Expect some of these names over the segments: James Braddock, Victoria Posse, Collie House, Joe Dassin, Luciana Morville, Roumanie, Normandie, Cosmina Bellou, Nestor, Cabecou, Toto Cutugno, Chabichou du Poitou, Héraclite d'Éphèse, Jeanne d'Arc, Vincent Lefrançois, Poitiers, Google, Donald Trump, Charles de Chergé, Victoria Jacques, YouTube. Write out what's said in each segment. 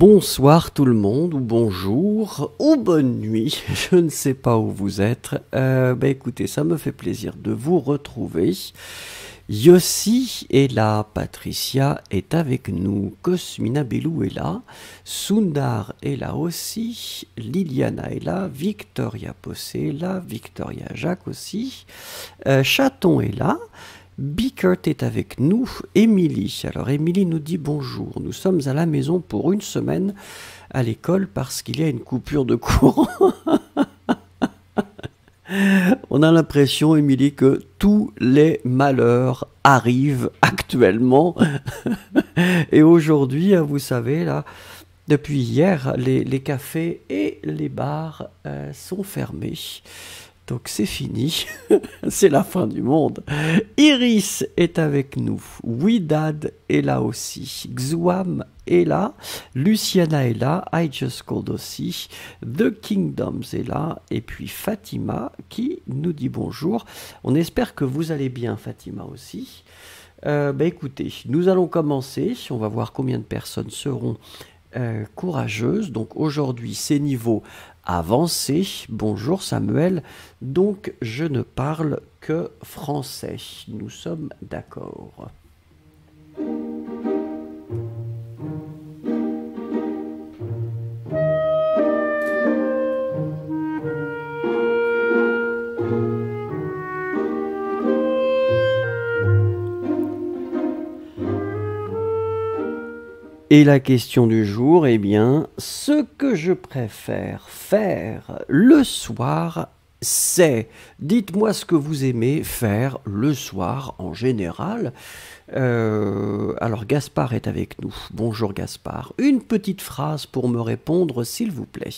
Bonsoir tout le monde, ou bonjour, ou bonne nuit, je ne sais pas où vous êtes. Écoutez, ça me fait plaisir de vous retrouver. Yossi est là, Patricia est avec nous, Cosmina Bellou est là, Sundar est là aussi, Liliana est là, Victoria Posse est là, Victoria Jacques aussi, Chaton est là, Bickert est avec nous, Émilie. Alors Émilie nous dit bonjour, nous sommes à la maison pour une semaine à l'école parce qu'il y a une coupure de courant. On a l'impression, Émilie, que tous les malheurs arrivent actuellement. Et aujourd'hui, vous savez, là, depuis hier, les cafés et les bars sont fermés. Donc c'est fini, c'est la fin du monde. Iris est avec nous, Widad est là aussi, Xuam est là, Luciana est là, I Just Called aussi, The Kingdoms est là, et puis Fatima qui nous dit bonjour. On espère que vous allez bien, Fatima aussi. Écoutez, nous allons commencer, on va voir combien de personnes seront courageuses. Donc aujourd'hui, c'est niveau avancé. Bonjour Samuel. Donc je ne parle que français. Nous sommes d'accord. Et la question du jour, eh bien, ce que je préfère faire le soir, c'est... Dites-moi ce que vous aimez faire le soir en général. Alors, Gaspard est avec nous. Bonjour Gaspard. Une petite phrase pour me répondre, s'il vous plaît.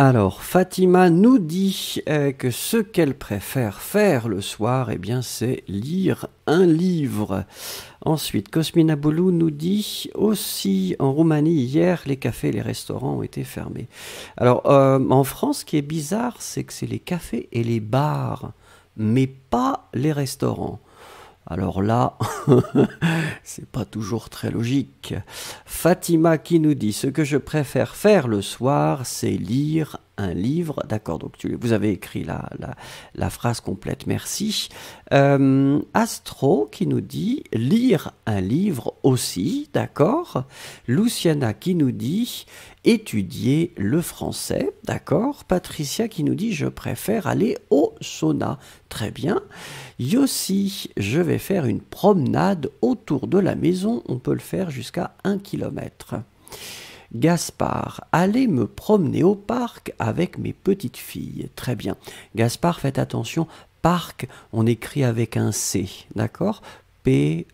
Alors, Fatima nous dit que ce qu'elle préfère faire le soir, eh bien, c'est lire un livre. Ensuite, Cosmina Bellou nous dit aussi, en Roumanie, hier, les cafés et les restaurants ont été fermés. Alors, en France, ce qui est bizarre, c'est que c'est les cafés et les bars, mais pas les restaurants. Alors là, c'est pas toujours très logique. Fatima qui nous dit « Ce que je préfère faire le soir, c'est lire un livre. » D'accord, donc vous avez écrit la phrase complète, merci. Astro qui nous dit « Lire un livre aussi. » D'accord. Luciana qui nous dit « Étudier le français. » D'accord. Patricia qui nous dit « Je préfère aller au sauna. » Très bien. Yossi, je vais faire une promenade autour de la maison. On peut le faire jusqu'à 1 km. Gaspard, allez me promener au parc avec mes petites filles. Très bien. Gaspard, faites attention. Parc, on écrit avec un C. D'accord ? P-A-R-C.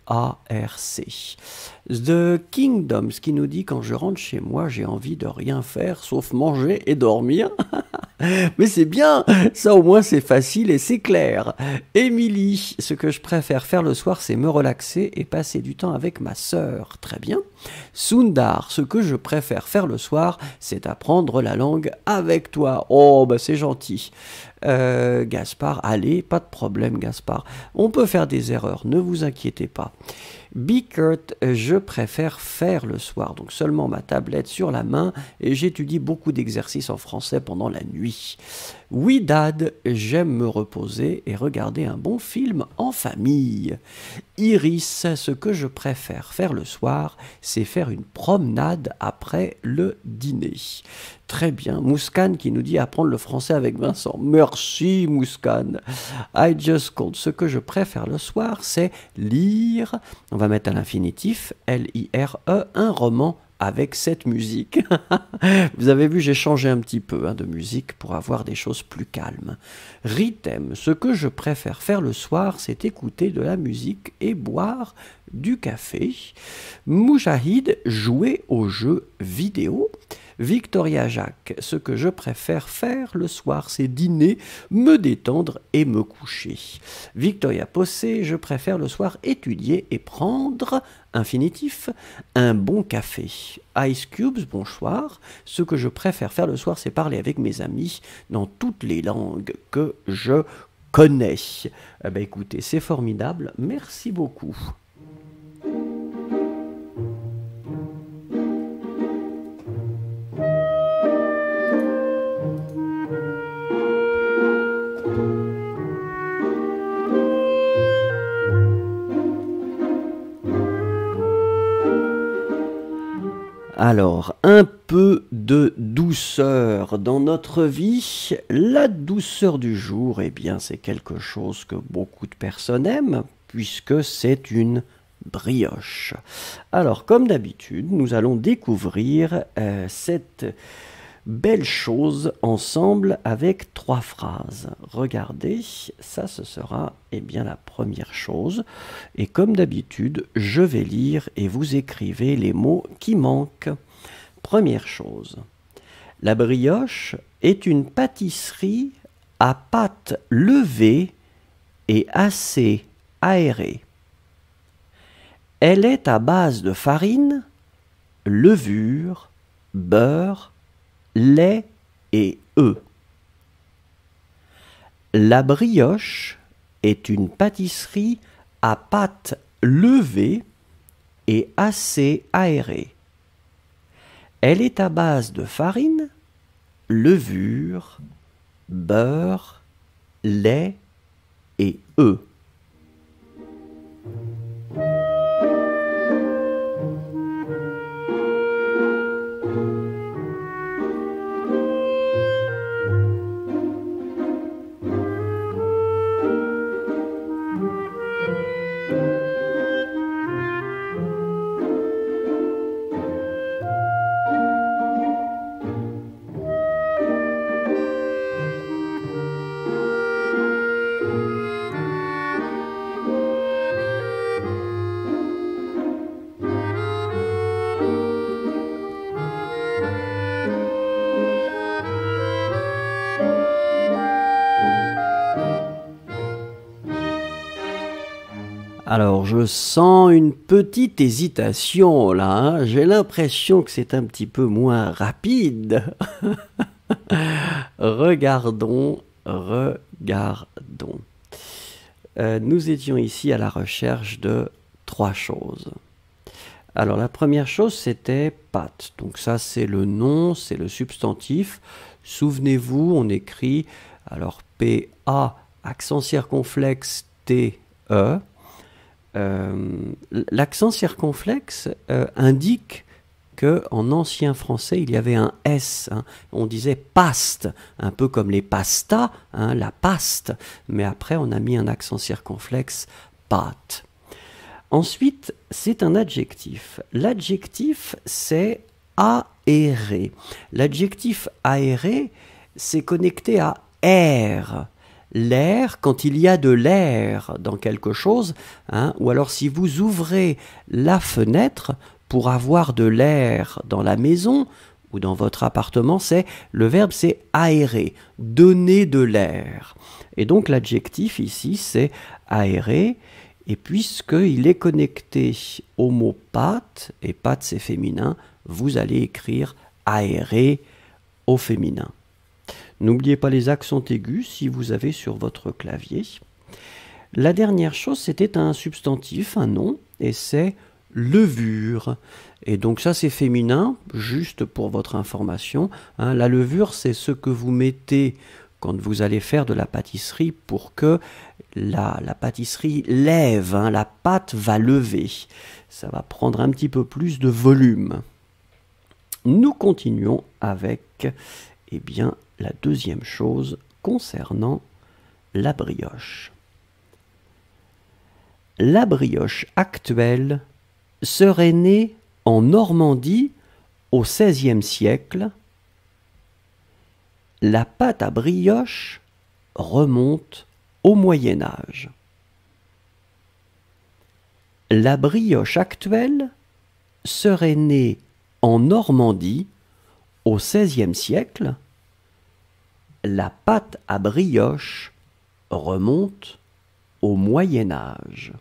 The Kingdoms qui nous dit « Quand je rentre chez moi, j'ai envie de rien faire sauf manger et dormir. » Mais c'est bien, ça au moins c'est facile et c'est clair. Émilie, ce que je préfère faire le soir, c'est me relaxer et passer du temps avec ma sœur. Très bien. Sundar, ce que je préfère faire le soir, c'est apprendre la langue avec toi. Oh, bah c'est gentil. Gaspard, allez, pas de problème Gaspard. On peut faire des erreurs, ne vous inquiétez pas. Bickert, je préfère faire le soir, donc seulement ma tablette sur la main et j'étudie beaucoup d'exercices en français pendant la nuit. Oui, Dad, j'aime me reposer et regarder un bon film en famille. Iris, ce que je préfère faire le soir, c'est faire une promenade après le dîner. Très bien. Mouskane qui nous dit apprendre le français avec Vincent. Merci, Mouskane. I just called. Ce que je préfère le soir, c'est lire, on va mettre à l'infinitif, L-I-R-E, un roman avec cette musique. Vous avez vu, j'ai changé un petit peu de musique pour avoir des choses plus calmes. Rythme, ce que je préfère faire le soir, c'est écouter de la musique et boire du café. Moujahid, jouer aux jeux vidéo. Victoria Jacques, ce que je préfère faire le soir, c'est dîner, me détendre et me coucher. Victoria Posse, je préfère le soir étudier et prendre, infinitif, un bon café. Ice Cubes, bonsoir, ce que je préfère faire le soir, c'est parler avec mes amis dans toutes les langues que je connais. Eh ben, écoutez, c'est formidable, merci beaucoup. Alors, un peu de douceur dans notre vie. La douceur du jour, eh bien, c'est quelque chose que beaucoup de personnes aiment, puisque c'est une brioche. Alors, comme d'habitude, nous allons découvrir cette belle chose ensemble avec trois phrases. Regardez, ça, ce sera, eh bien, la première chose. Et comme d'habitude, je vais lire et vous écrivez les mots qui manquent. Première chose, la brioche est une pâtisserie à pâte levée et assez aérée. Elle est à base de farine, levure, beurre, lait et œufs. La brioche est une pâtisserie à pâte levée et assez aérée. Elle est à base de farine, levure, beurre, lait et œufs. Alors, je sens une petite hésitation, là. J'ai l'impression que c'est un petit peu moins rapide. Regardons. Nous étions ici à la recherche de trois choses. Alors, la première chose, c'était pâte. Donc ça, c'est le nom, c'est le substantif. Souvenez-vous, on écrit, alors, P-A, accent circonflexe, T-E. L'accent circonflexe indique qu'en ancien français, il y avait un S. On disait paste, un peu comme les pastas, la paste. Mais après, on a mis un accent circonflexe, pâte. Ensuite, c'est un adjectif. L'adjectif, c'est aéré. L'adjectif aéré, c'est connecté à air. L'air, quand il y a de l'air dans quelque chose, ou alors si vous ouvrez la fenêtre pour avoir de l'air dans la maison ou dans votre appartement, le verbe c'est aérer, donner de l'air. Et donc l'adjectif ici c'est aérer, et puisqu'il est connecté au mot pâte, et pâte c'est féminin, vous allez écrire aérer au féminin. N'oubliez pas les accents aigus si vous avez sur votre clavier. La dernière chose, c'était un substantif, un nom, et c'est levure. Et donc ça, c'est féminin, juste pour votre information. La levure, c'est ce que vous mettez quand vous allez faire de la pâtisserie pour que la pâtisserie lève, hein, la pâte va lever. Ça va prendre un petit peu plus de volume. Nous continuons avec eh bien, la deuxième chose concernant la brioche. La brioche actuelle serait née en Normandie au XVIe siècle. La pâte à brioche remonte au Moyen Âge. La brioche actuelle serait née en Normandie au XVIe siècle. La pâte à brioche remonte au Moyen Âge.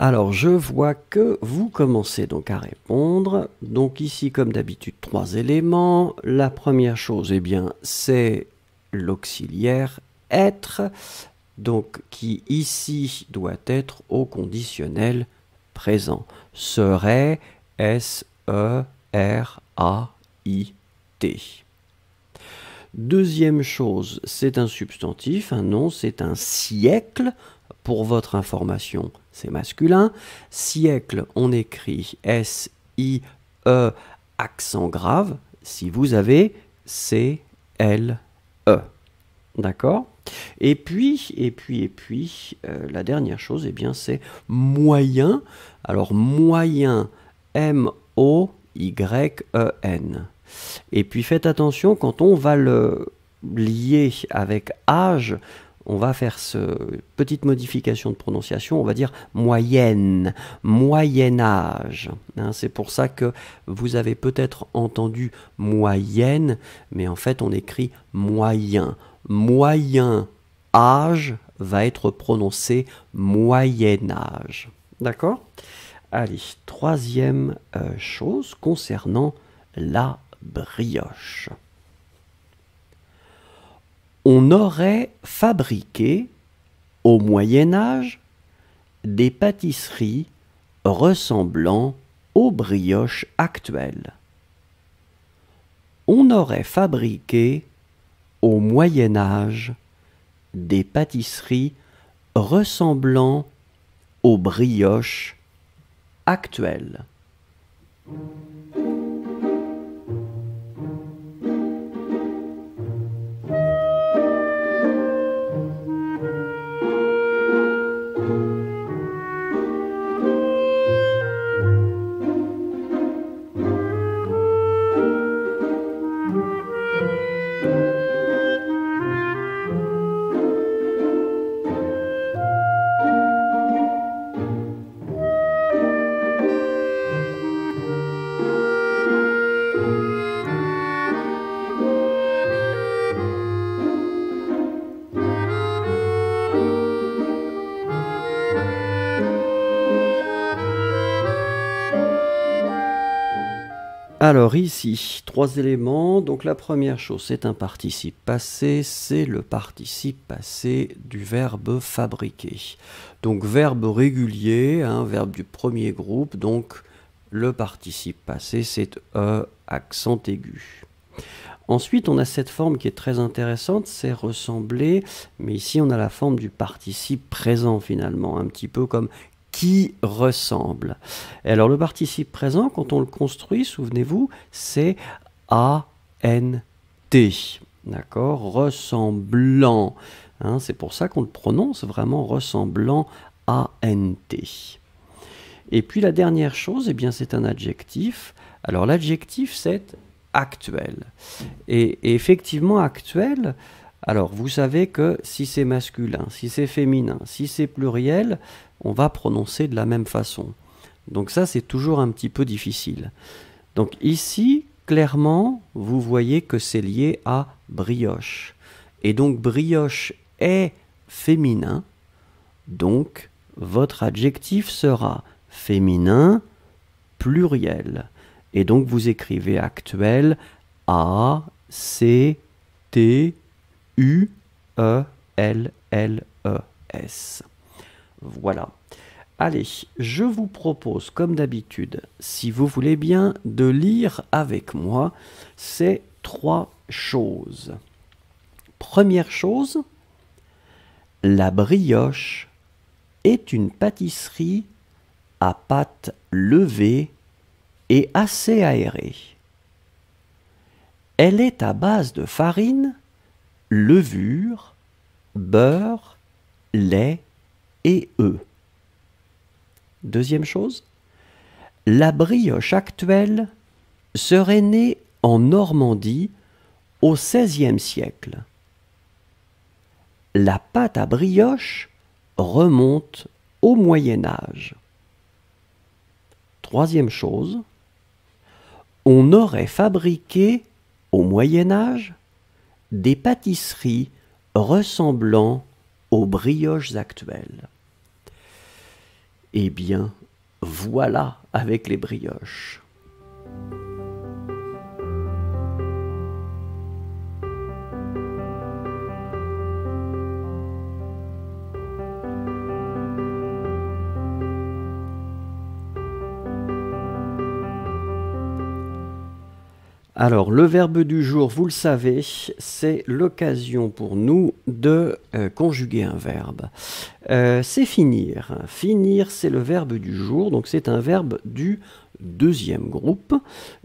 Alors, je vois que vous commencez donc à répondre. Donc ici, comme d'habitude, trois éléments. La première chose, eh bien, c'est l'auxiliaire « être », donc qui ici doit être au conditionnel présent. « Serait », S-E-R-A-I-T. Deuxième chose, c'est un substantif, un nom, c'est un siècle. Pour votre information, c'est masculin. Siècle, on écrit S-I-E, accent grave, si vous avez C-L-E. D'accord? Et puis, la dernière chose, eh bien, c'est moyen. Alors, moyen, M-O-Y-E-N. Et puis, faites attention, quand on va le lier avec âge, on va faire cette petite modification de prononciation, on va dire moyenne, Moyen-Âge. Hein, c'est pour ça que vous avez peut-être entendu moyenne, mais en fait on écrit moyen. Moyen-Âge va être prononcé Moyen-Âge. D'accord? Allez, troisième chose concernant la brioche. On aurait fabriqué, au Moyen Âge, des pâtisseries ressemblant aux brioches actuelles. On aurait fabriqué, au Moyen Âge, des pâtisseries ressemblant aux brioches actuelles. Alors ici, trois éléments. Donc la première chose, c'est un participe passé. C'est le participe passé du verbe fabriquer. Donc verbe régulier, hein, verbe du premier groupe. Donc le participe passé, c'est E accent aigu. Ensuite, on a cette forme qui est très intéressante, c'est ressembler. Mais ici, on a la forme du participe présent finalement, un petit peu comme qui ressemble. Et alors le participe présent, quand on le construit, souvenez-vous, c'est A-N-T. D'accord? Ressemblant. Hein, c'est pour ça qu'on le prononce vraiment ressemblant, A-N-T. Et puis la dernière chose, eh bien c'est un adjectif. Alors l'adjectif, c'est actuel. Et effectivement, actuel, alors vous savez que si c'est masculin, si c'est féminin, si c'est pluriel, on va prononcer de la même façon. Donc ça, c'est toujours un petit peu difficile. Donc ici, clairement, vous voyez que c'est lié à brioche. Et donc brioche est féminin, donc votre adjectif sera féminin pluriel. Et donc vous écrivez actuel A-C-T-U-E-L-L-E-S. Voilà. Allez, je vous propose, comme d'habitude, si vous voulez bien, de lire avec moi ces trois choses. Première chose, la brioche est une pâtisserie à pâte levée et assez aérée. Elle est à base de farine, levure, beurre, lait et œufs. Deuxième chose, la brioche actuelle serait née en Normandie au XVIe siècle. La pâte à brioche remonte au Moyen Âge. Troisième chose, on aurait fabriqué au Moyen Âge des pâtisseries ressemblant aux brioches actuelles. Eh bien, voilà avec les brioches. Alors, le verbe du jour, vous le savez, c'est l'occasion pour nous de conjuguer un verbe. C'est finir. Finir, c'est le verbe du jour, donc c'est un verbe du deuxième groupe.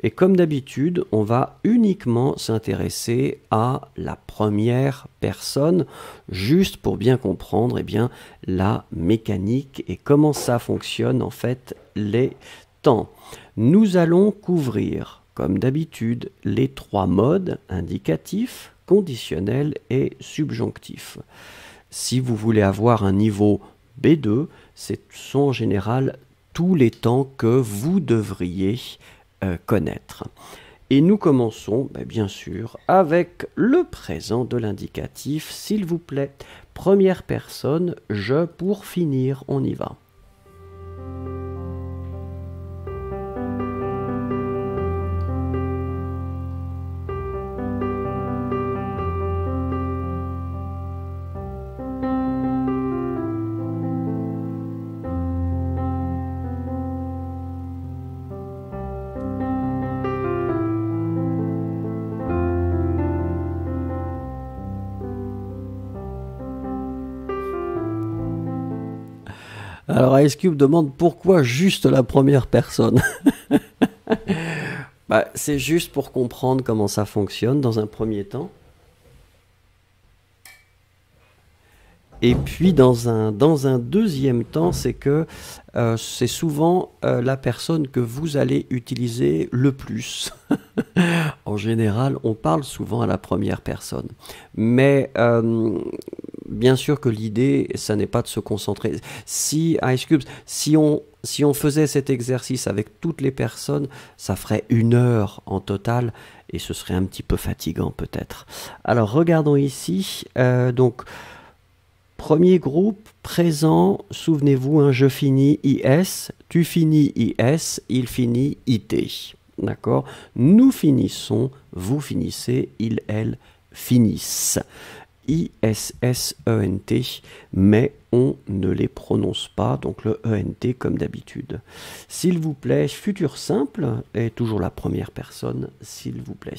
Et comme d'habitude, on va uniquement s'intéresser à la première personne, juste pour bien comprendre eh bien, la mécanique et comment ça fonctionne, en fait, les temps. Nous allons couvrir, comme d'habitude, les trois modes indicatif, conditionnel et subjonctif. Si vous voulez avoir un niveau B2, ce sont en général tous les temps que vous devriez connaître. Et nous commençons, bien sûr, avec le présent de l'indicatif, s'il vous plaît. Première personne, je pour finir, on y va. Alors, Ice Cube demande pourquoi juste la première personne. Bah, c'est juste pour comprendre comment ça fonctionne dans un premier temps. Et puis, dans un deuxième temps, c'est que c'est souvent la personne que vous allez utiliser le plus. En général, on parle souvent à la première personne. Mais bien sûr que l'idée, ça n'est pas de se concentrer. Si, Ice Cubes, si on faisait cet exercice avec toutes les personnes, ça ferait 1 heure en total et ce serait un petit peu fatigant peut-être. Alors, regardons ici. Donc, premier groupe, présent, souvenez-vous, hein, je finis IS, tu finis IS, il finit IT. D'accord? Nous finissons, vous finissez, ils, elles finissent. ISS-ENT, mais on ne les prononce pas, donc le ENT comme d'habitude. S'il vous plaît, futur simple, et toujours la première personne, s'il vous plaît.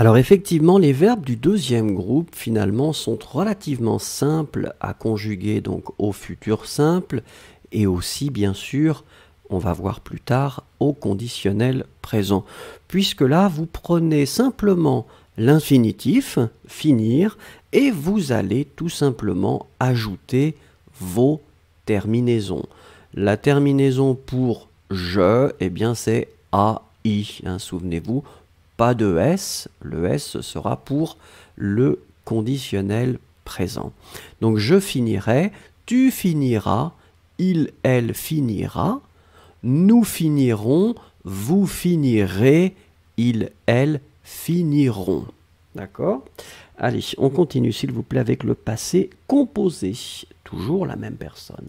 Alors effectivement, les verbes du deuxième groupe, finalement, sont relativement simples à conjuguer donc au futur simple et aussi, bien sûr, on va voir plus tard, au conditionnel présent. Puisque là, vous prenez simplement l'infinitif, finir, et vous allez tout simplement ajouter vos terminaisons. La terminaison pour « je », eh bien c'est « ai », hein, souvenez-vous, pas de S, le S sera pour le conditionnel présent. Donc je finirai, tu finiras, il, elle finira, nous finirons, vous finirez, il, elle finiront. D'accord ? Allez, on continue s'il vous plaît avec le passé composé, toujours la même personne.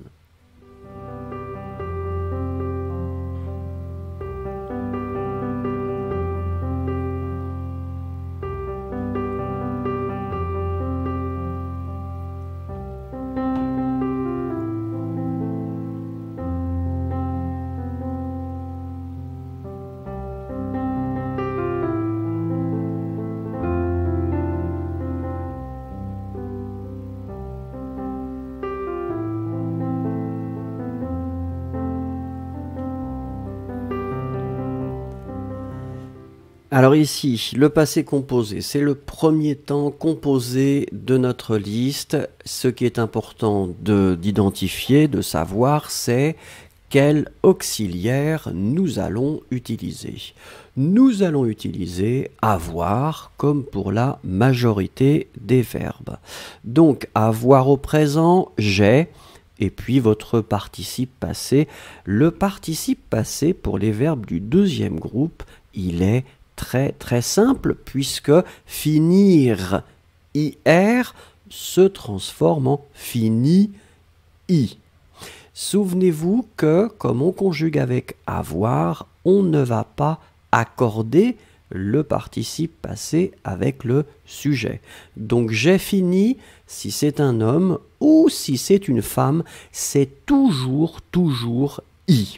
Alors ici, le passé composé, c'est le premier temps composé de notre liste. Ce qui est important d'identifier, de savoir, c'est quel auxiliaire nous allons utiliser. Nous allons utiliser avoir comme pour la majorité des verbes. Donc avoir au présent, j'ai, et puis votre participe passé. Le participe passé pour les verbes du deuxième groupe, il est très simple puisque finir IR se transforme en fini I. Souvenez-vous que comme on conjugue avec avoir, on ne va pas accorder le participe passé avec le sujet. Donc j'ai fini, si c'est un homme ou si c'est une femme, c'est toujours I.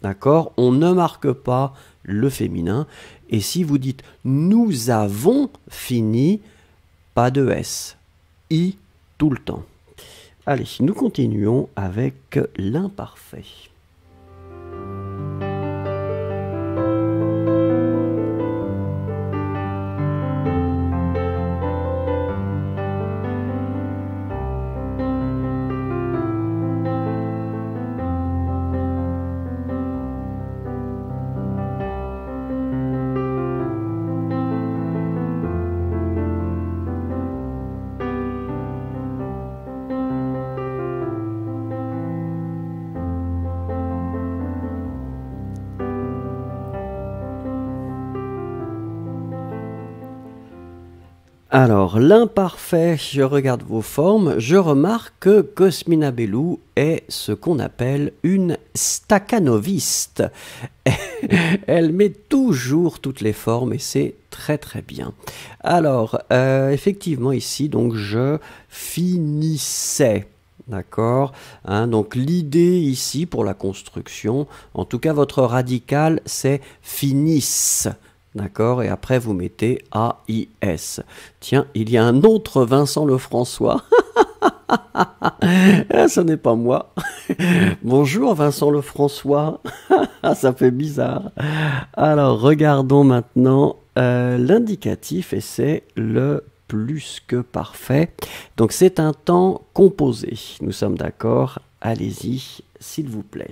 D'accord? On ne marque pas le féminin. Et si vous dites « nous avons fini », pas de S, I tout le temps. Allez, nous continuons avec l'imparfait. Alors, l'imparfait, je regarde vos formes, je remarque que Cosmina Bellou est ce qu'on appelle une staccanoviste. Elle met toujours toutes les formes et c'est très bien. Alors, effectivement ici, donc je finissais. D'accord, hein, donc l'idée ici pour la construction, en tout cas votre radical, c'est finisse. D'accord, et après vous mettez AIS. Tiens, il y a un autre Vincent Lefrançois. Ce n'est pas moi. Bonjour Vincent Lefrançois. Ça fait bizarre. Alors regardons maintenant l'indicatif et c'est le plus que parfait. Donc c'est un temps composé. Nous sommes d'accord. Allez-y, s'il vous plaît.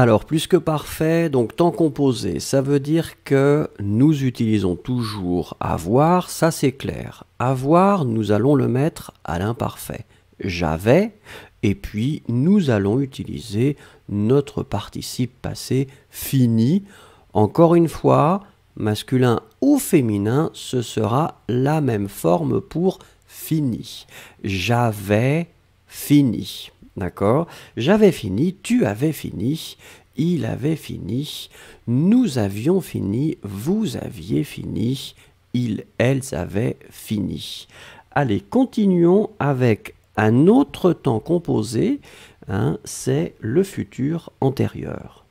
Alors, plus que parfait, donc temps composé, ça veut dire que nous utilisons toujours avoir, ça c'est clair. Avoir, nous allons le mettre à l'imparfait. J'avais, et puis nous allons utiliser notre participe passé fini. Encore une fois, masculin ou féminin, ce sera la même forme pour fini. J'avais fini. D'accord? J'avais fini, tu avais fini, il avait fini, nous avions fini, vous aviez fini, ils, elles avaient fini. Allez, continuons avec un autre temps composé, hein, c'est le futur antérieur.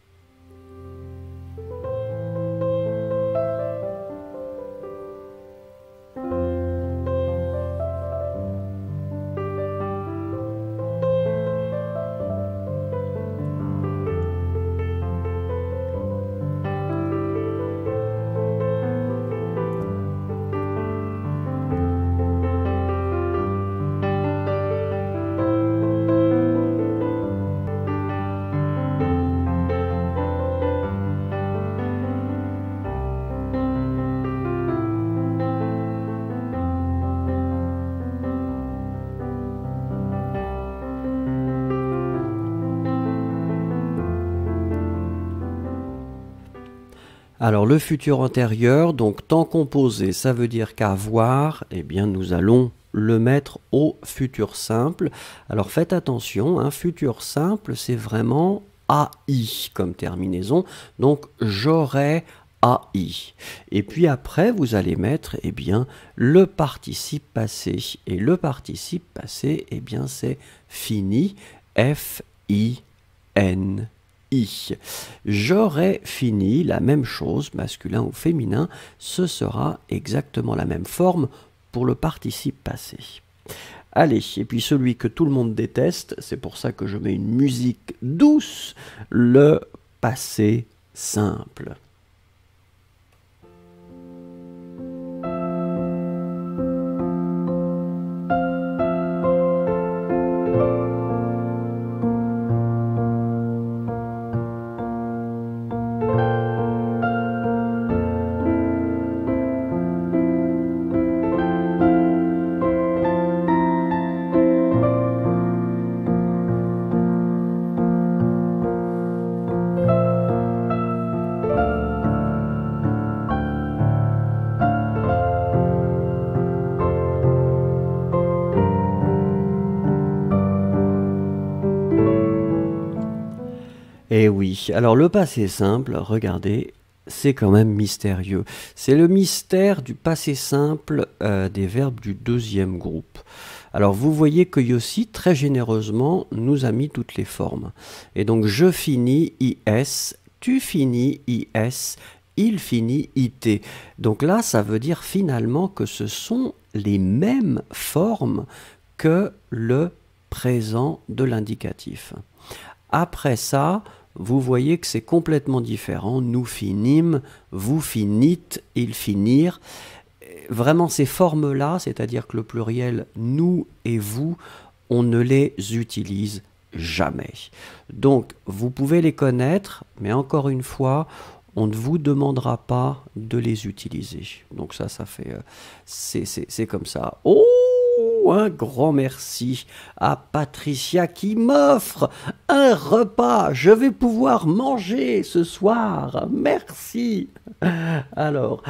Alors le futur antérieur, donc temps composé, ça veut dire qu'avoir, eh bien nous allons le mettre au futur simple. Alors faites attention, un futur simple c'est vraiment AI comme terminaison, donc j'aurais AI. Et puis après vous allez mettre eh bien le participe passé. Et le participe passé, eh bien c'est fini, F-I-N. J'aurais fini, la même chose, masculin ou féminin, ce sera exactement la même forme pour le participe passé. Allez, et puis celui que tout le monde déteste, c'est pour ça que je mets une musique douce, le passé simple. Eh oui, alors le passé simple, regardez, c'est quand même mystérieux. C'est le mystère du passé simple des verbes du deuxième groupe. Alors vous voyez que Yossi, très généreusement, nous a mis toutes les formes. Et donc je finis IS, tu finis IS, il finit IT. Donc là, ça veut dire finalement que ce sont les mêmes formes que le présent de l'indicatif. Après ça, vous voyez que c'est complètement différent. Nous finîmes, vous finîtes, ils finirent. Vraiment ces formes-là, c'est-à-dire que le pluriel nous et vous, on ne les utilise jamais. Donc vous pouvez les connaître, mais encore une fois, on ne vous demandera pas de les utiliser. Donc ça fait... c'est comme ça. Oh, un grand merci à Patricia qui m'offre un repas. Je vais pouvoir manger ce soir. Merci. Alors,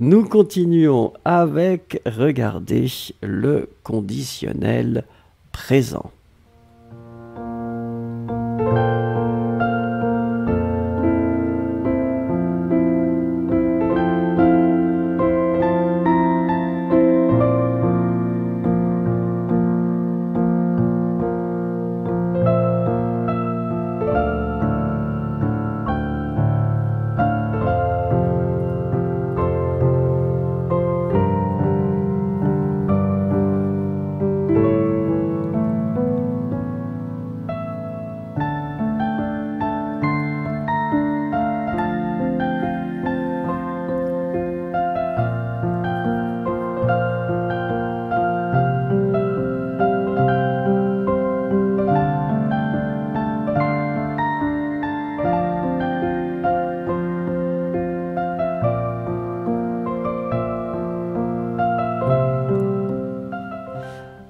nous continuons avec, regardez, le conditionnel présent.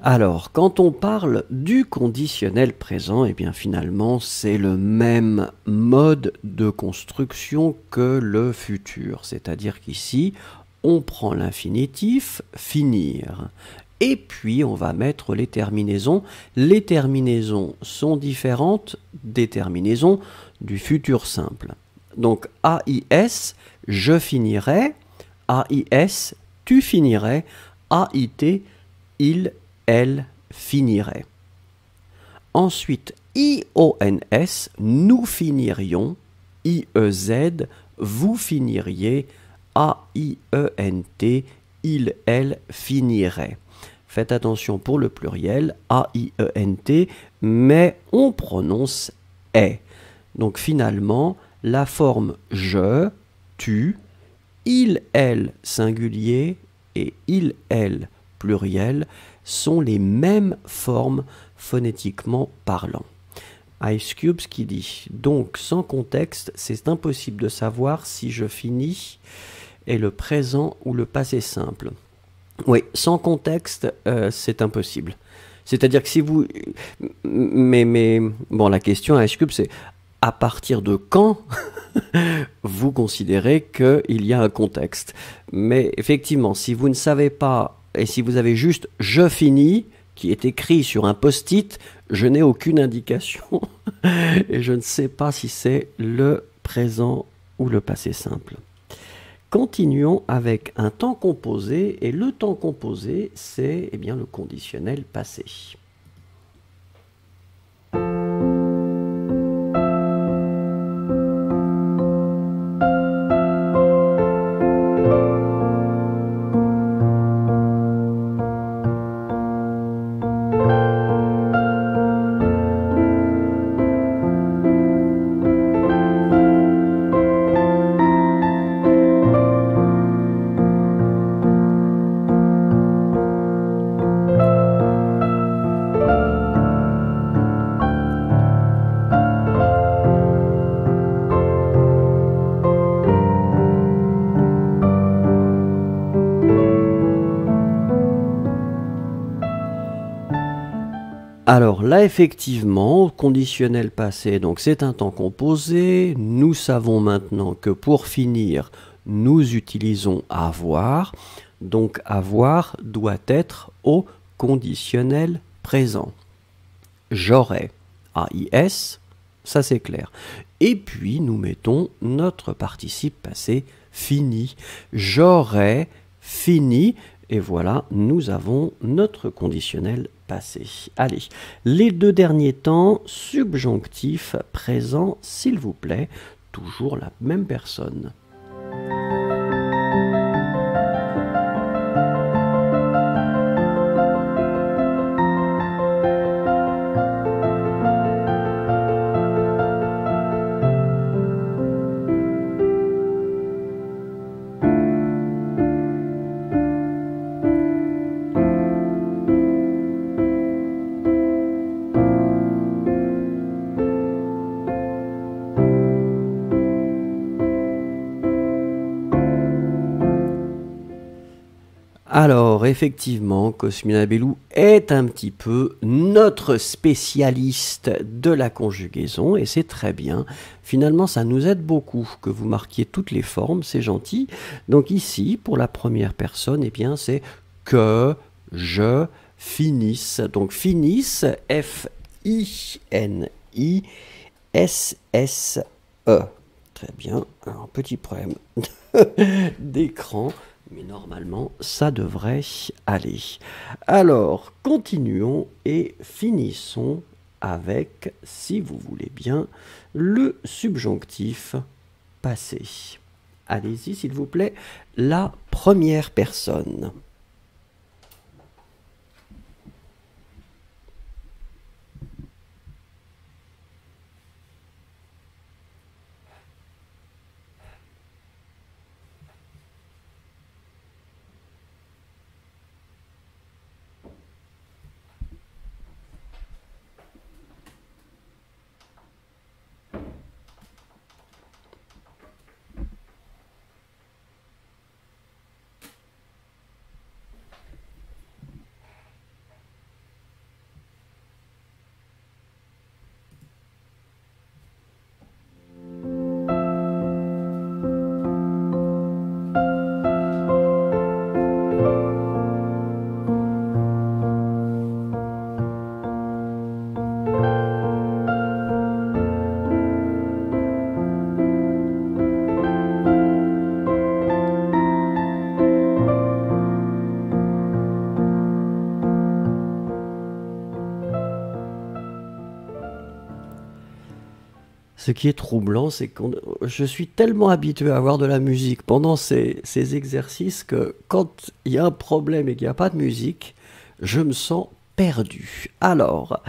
Alors, quand on parle du conditionnel présent, eh bien finalement, c'est le même mode de construction que le futur. C'est-à-dire qu'ici, on prend l'infinitif « finir ». Et puis, on va mettre les terminaisons. Les terminaisons sont différentes des terminaisons du futur simple. Donc, AIS, je finirai. AIS, tu finirais. AIT, il elle finirait. Ensuite, IONS, nous finirions. IEZ, vous finiriez. AIENT, il, elle finirait. Faites attention pour le pluriel, AIENT, mais on prononce est. Donc finalement, la forme je, tu, il, elle singulier et il, elle pluriel sont les mêmes formes phonétiquement parlant. Ice Cube qui dit « Donc, sans contexte, c'est impossible de savoir si je finis est le présent ou le passé simple. » Oui, sans contexte, c'est impossible. C'est-à-dire que si vous... Mais bon, la question à Ice Cube, c'est « À partir de quand vous considérez qu'il y a un contexte ?» Mais effectivement, si vous ne savez pas et si vous avez juste « je finis », qui est écrit sur un post-it, je n'ai aucune indication et je ne sais pas si c'est le présent ou le passé simple. Continuons avec un temps composé et le temps composé, c'est eh bien le conditionnel passé. Alors là, effectivement, conditionnel passé, donc c'est un temps composé. Nous savons maintenant que pour finir, nous utilisons avoir. Donc avoir doit être au conditionnel présent. J'aurai, AIS, ça c'est clair. Et puis nous mettons notre participe passé fini. J'aurai fini. Et voilà, nous avons notre conditionnel passé. Allez, les deux derniers temps, subjonctif, présent, s'il vous plaît, toujours la même personne. Alors effectivement, Cosmina Bellou est un petit peu notre spécialiste de la conjugaison et c'est très bien. Finalement, ça nous aide beaucoup que vous marquiez toutes les formes, c'est gentil. Donc ici, pour la première personne, eh bien c'est que je finisse. Donc finisse, F-I-N-I-S-S-E. Très bien, alors petit problème d'écran. Mais normalement, ça devrait aller. Alors, continuons et finissons avec, si vous voulez bien, le subjonctif passé. Allez-y, s'il vous plaît, la première personne. Ce qui est troublant, c'est que je suis tellement habitué à avoir de la musique pendant ces exercices que quand il y a un problème et qu'il n'y a pas de musique, je me sens perdu. Alors,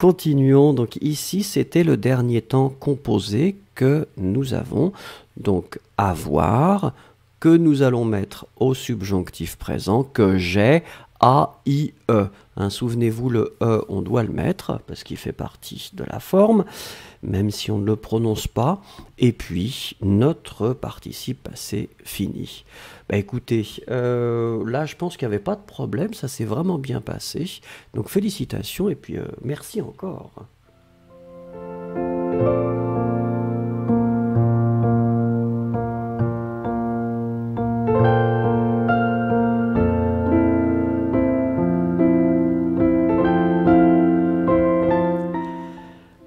continuons. Donc ici, c'était le dernier temps composé que nous avons. Donc, avoir, que nous allons mettre au subjonctif présent, que j'ai, A, I, E. Hein, souvenez-vous, le E, on doit le mettre, parce qu'il fait partie de la forme, même si on ne le prononce pas. Et puis, notre participe passé fini. Bah, écoutez, là, je pense qu'il n'y avait pas de problème, ça s'est vraiment bien passé. Donc, félicitations et puis merci encore.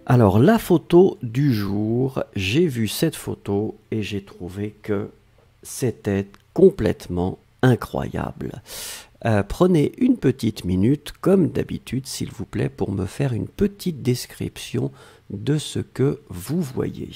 Alors, la photo du jour, j'ai vu cette photo et j'ai trouvé que c'était complètement incroyable. Prenez une petite minute, comme d'habitude, s'il vous plaît, pour me faire une petite description de ce que vous voyez.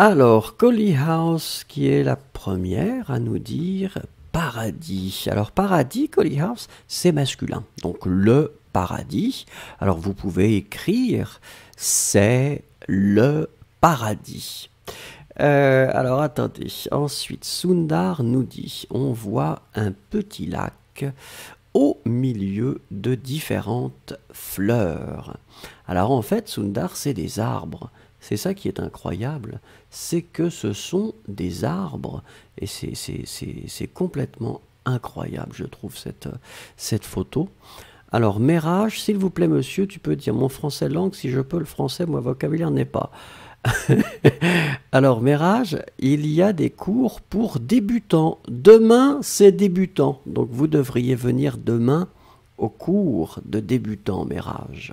Alors, Collie House, qui est la première à nous dire paradis. Alors, paradis, Collie House, c'est masculin. Donc, le paradis. Alors, vous pouvez écrire, c'est le paradis. Alors, attendez. Ensuite, Sundar nous dit, on voit un petit lac au milieu de différentes fleurs. Alors, en fait, Sundar, c'est des arbres. C'est ça qui est incroyable, c'est que ce sont des arbres, et c'est complètement incroyable, je trouve, cette photo. Alors, Mérage, s'il vous plaît, monsieur, tu peux dire mon français langue, si je peux le français, moi, vocabulaire n'est pas. Alors, Mérage, il y a des cours pour débutants. Demain, c'est débutant, donc vous devriez venir demain au cours de débutants, Mérage.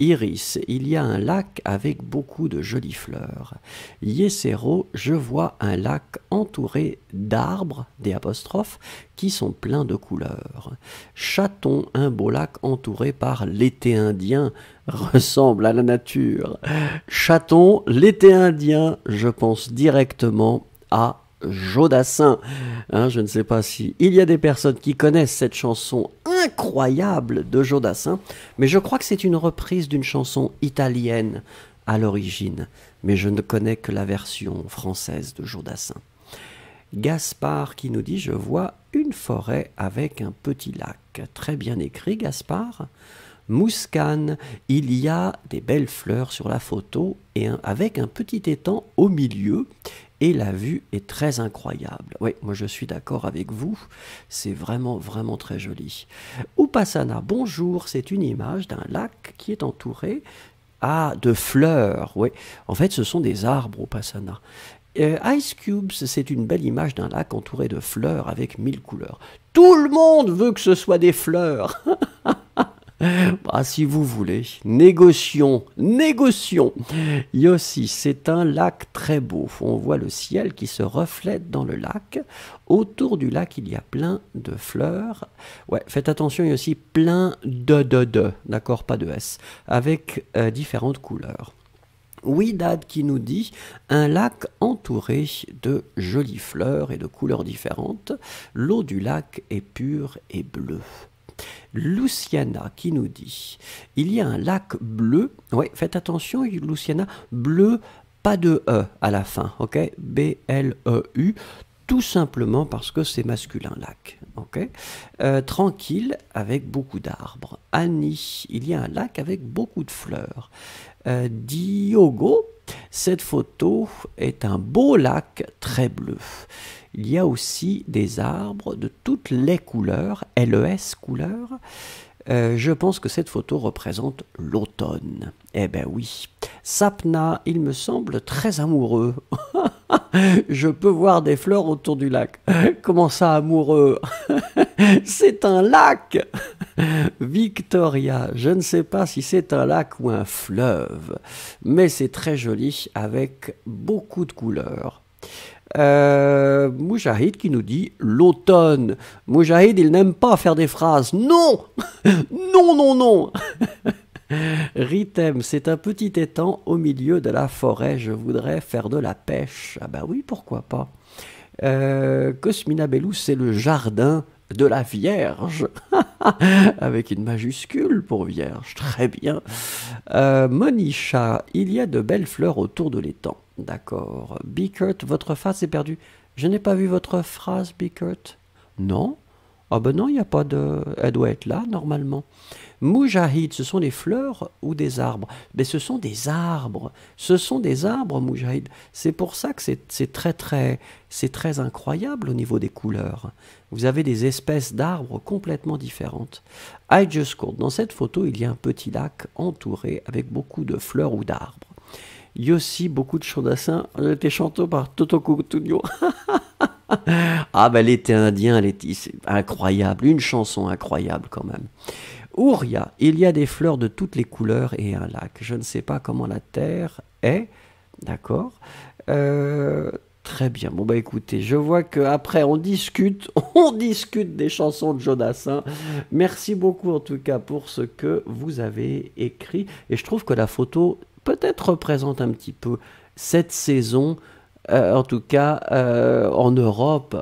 Iris, il y a un lac avec beaucoup de jolies fleurs. Yesero, je vois un lac entouré d'arbres, des apostrophes, qui sont pleins de couleurs. Chaton, un beau lac entouré par l'été indien, ressemble à la nature. Chaton, l'été indien, je pense directement à Joe Dassin. Hein, je ne sais pas si il y a des personnes qui connaissent cette chanson incroyable de Joe Dassin, mais je crois que c'est une reprise d'une chanson italienne à l'origine, mais je ne connais que la version française de Joe Dassin. Gaspard qui nous dit « Je vois une forêt avec un petit lac ». Très bien écrit, Gaspard. Mouscane, il y a des belles fleurs sur la photo et avec un petit étang au milieu. Et la vue est très incroyable. Oui, moi je suis d'accord avec vous. C'est vraiment, vraiment très joli. Upasana, bonjour. C'est une image d'un lac qui est entouré de fleurs. Oui, en fait, ce sont des arbres, Upasana. Ice Cubes, c'est une belle image d'un lac entouré de fleurs avec 1000 couleurs. Tout le monde veut que ce soit des fleurs. Bah, si vous voulez, négocions, négocions. Yossi, c'est un lac très beau. On voit le ciel qui se reflète dans le lac. Autour du lac, il y a plein de fleurs. Ouais, faites attention, il y a aussi plein de, d'accord, pas de S, avec différentes couleurs. Oui, Dad qui nous dit un lac entouré de jolies fleurs et de couleurs différentes. L'eau du lac est pure et bleue. Luciana qui nous dit il y a un lac bleu. Oui, faites attention, Luciana, bleu, pas de E à la fin, ok? B-L-E-U, tout simplement parce que c'est masculin, lac, ok? Tranquille, avec beaucoup d'arbres. Annie, il y a un lac avec beaucoup de fleurs. Diogo, cette photo est un beau lac très bleu. Il y a aussi des arbres de toutes les couleurs, LES couleurs. Je pense que cette photo représente l'automne. Eh ben oui. Sapna, il me semble très amoureux. Je peux voir des fleurs autour du lac. Comment ça, amoureux? C'est un lac. Victoria, je ne sais pas si c'est un lac ou un fleuve, mais c'est très joli avec beaucoup de couleurs. Moujahid qui nous dit l'automne. Moujahid, il n'aime pas faire des phrases. Non, non, non, non. Ritem, c'est un petit étang au milieu de la forêt. Je voudrais faire de la pêche. Ah ben oui, pourquoi pas. Cosmina Bellou, c'est le jardin de la Vierge. Avec une majuscule pour Vierge. Très bien. Monisha, il y a de belles fleurs autour de l'étang. D'accord. Bickert, votre phrase est perdue. Je n'ai pas vu votre phrase, Bickert. Non? Ah ben non, il n'y a pas de... Elle doit être là, normalement. Moujahid, ce sont des fleurs ou des arbres? Mais ce sont des arbres. Ce sont des arbres, Moujahid. C'est pour ça que c'est très incroyable au niveau des couleurs. Vous avez des espèces d'arbres complètement différentes. I just called. Dans cette photo, il y a un petit lac entouré avec beaucoup de fleurs ou d'arbres. Yossi, beaucoup de Chaudassins ont été chantés par Toto Cutugno. Ah ben l'été indien, c'est incroyable, une chanson incroyable quand même. Ouria, il y a des fleurs de toutes les couleurs et un lac. Je ne sais pas comment la terre est, d'accord. Très bien, bon bah écoutez, je vois qu'après on discute des chansons de Joe Dassin. Merci beaucoup en tout cas pour ce que vous avez écrit. Et je trouve que la photo peut-être représente un petit peu cette saison, en tout cas en Europe.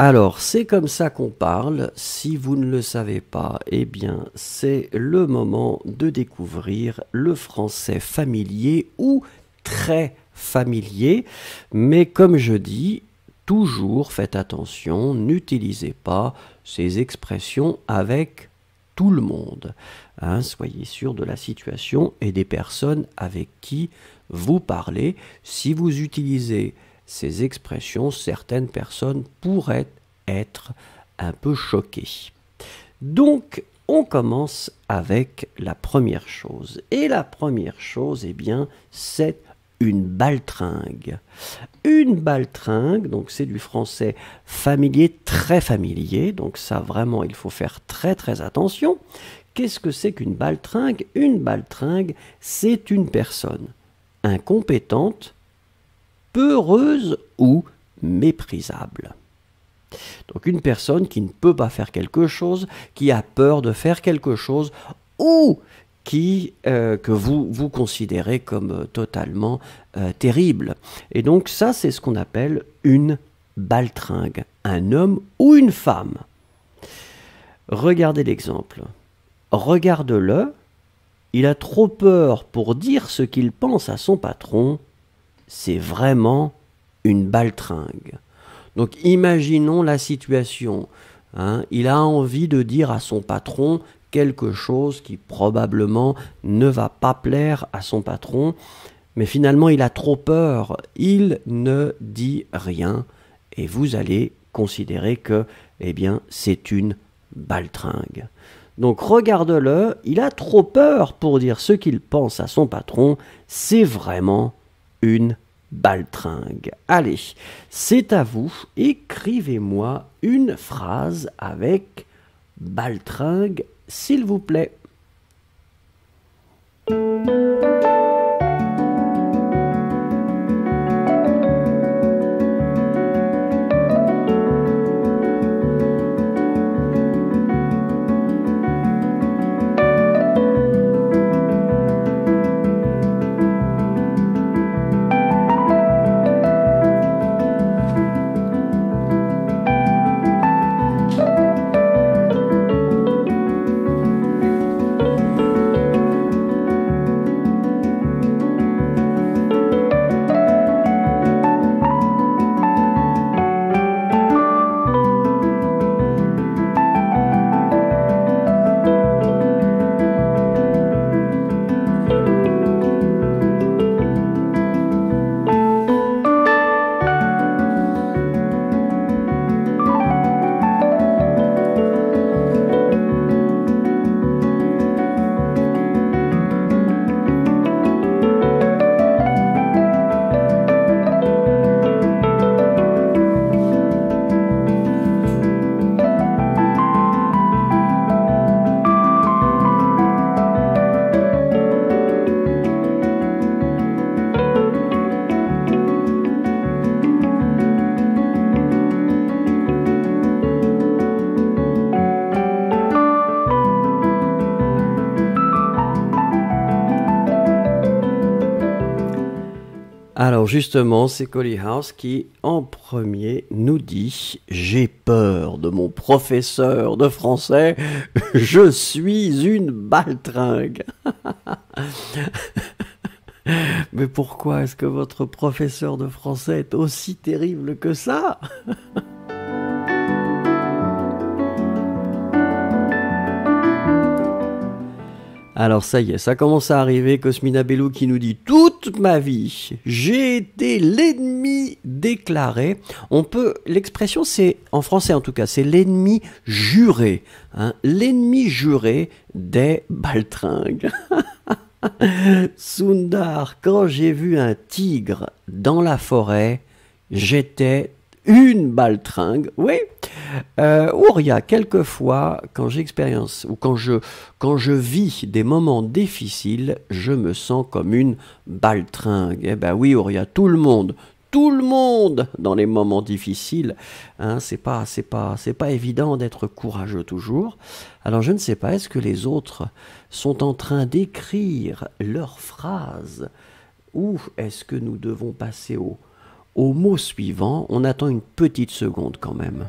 Alors, c'est comme ça qu'on parle. Si vous ne le savez pas, eh bien, c'est le moment de découvrir le français familier ou très familier. Mais comme je dis, toujours faites attention, n'utilisez pas ces expressions avec tout le monde. Hein, soyez sûr de la situation et des personnes avec qui vous parlez. Si vous utilisez ces expressions, certaines personnes pourraient être un peu choquées. Donc, on commence avec la première chose. Et la première chose, eh bien, c'est une baltringue. Une baltringue, donc c'est du français familier, très familier. Donc ça, vraiment, il faut faire très attention. Qu'est-ce que c'est qu'une baltringue? Une baltringue, c'est une personne incompétente, peureuse ou méprisable. Donc une personne qui ne peut pas faire quelque chose, qui a peur de faire quelque chose, ou qui, que vous considérez comme totalement terrible. Et donc ça, c'est ce qu'on appelle une baltringue, un homme ou une femme. Regardez l'exemple. Regarde-le, il a trop peur pour dire ce qu'il pense à son patron. C'est vraiment une baltringue. Donc imaginons la situation. Hein. Il a envie de dire à son patron quelque chose qui probablement ne va pas plaire à son patron, mais finalement il a trop peur. Il ne dit rien et vous allez considérer que, eh bien, c'est une baltringue. Donc regarde-le, il a trop peur pour dire ce qu'il pense à son patron, c'est vraiment une baltringue. Allez, c'est à vous, écrivez-moi une phrase avec baltringue, s'il vous plaît. Alors justement, c'est Collie House qui, en premier, nous dit « J'ai peur de mon professeur de français, je suis une baltringue !» Mais pourquoi est-ce que votre professeur de français est aussi terrible que ça? Alors ça y est, ça commence à arriver, Cosmina Bellou qui nous dit « Toute ma vie, j'ai été l'ennemi déclaré ». On peut, l'expression c'est, en français en tout cas, c'est l'ennemi juré. Hein, l'ennemi juré des baltringues. Sundar, quand j'ai vu un tigre dans la forêt, j'étais une baltringue, oui. Ouria, quelquefois, quand j'expérience ou quand je vis des moments difficiles, je me sens comme une baltringue. Eh ben oui, Ouria, tout le monde dans les moments difficiles. Hein, c'est pas évident d'être courageux toujours. Alors je ne sais pas, est-ce que les autres sont en train d'écrire leurs phrases ou est-ce que nous devons passer au mot suivant? On attend une petite seconde quand même.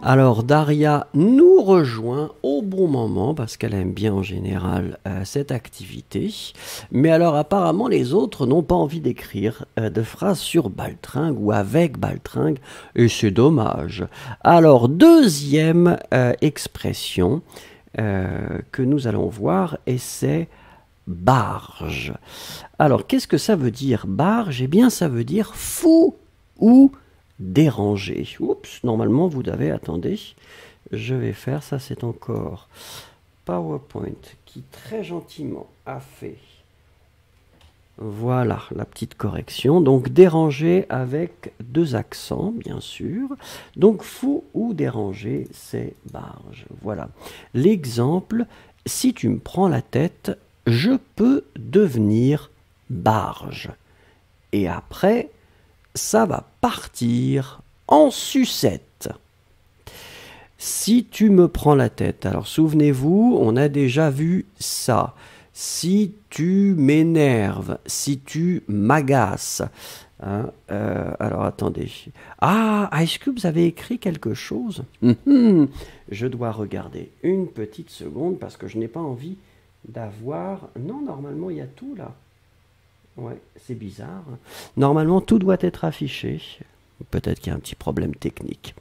Alors Daria nous rejoint au bon moment parce qu'elle aime bien en général cette activité. Mais alors apparemment les autres n'ont pas envie d'écrire de phrases sur baltringue ou avec baltringue et c'est dommage. Alors deuxième expression que nous allons voir et c'est barge. Alors qu'est-ce que ça veut dire barge? Eh bien ça veut dire fou ou dérangé. Oups, normalement vous avez, attendez, je vais faire ça, c'est encore PowerPoint qui très gentiment a fait, voilà la petite correction, donc dérangé avec deux accents bien sûr, donc fou ou dérangé c'est barge, voilà. L'exemple, si tu me prends la tête, je peux devenir barge et après ça va partir en sucette. Si tu me prends la tête, alors souvenez-vous, on a déjà vu ça. si tu m'énerves, si tu m'agaces. Hein, alors attendez. Ah, Ice Cube, vous avez écrit quelque chose. Je dois regarder une petite seconde parce que je n'ai pas envie d'avoir... Non, normalement, il y a tout là. Ouais, c'est bizarre. Normalement, tout doit être affiché. Peut-être qu'il y a un petit problème technique.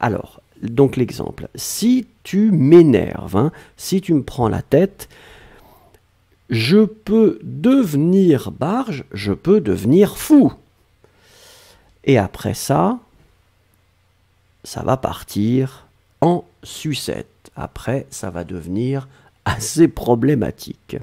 Alors, donc l'exemple. Si tu m'énerves, hein, si tu me prends la tête... Je peux devenir barge, je peux devenir fou. Et après ça, ça va partir en sucette. Après, ça va devenir assez problématique.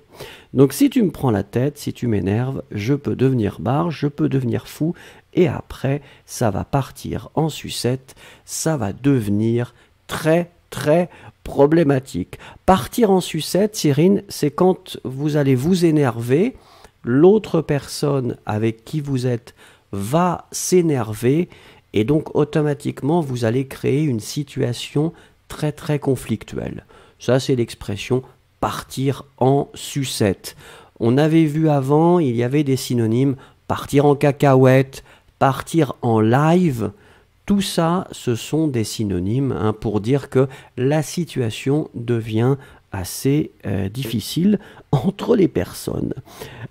Donc si tu me prends la tête, si tu m'énerves, je peux devenir barge, je peux devenir fou. Et après, ça va partir en sucette. Ça va devenir très, très problématique. Partir en sucette, Cyrine, c'est quand vous allez vous énerver, l'autre personne avec qui vous êtes va s'énerver et donc automatiquement vous allez créer une situation très très conflictuelle. Ça c'est l'expression partir en sucette. On avait vu avant, il y avait des synonymes, partir en cacahuète, partir en live. Tout ça, ce sont des synonymes hein, pour dire que la situation devient assez difficile entre les personnes.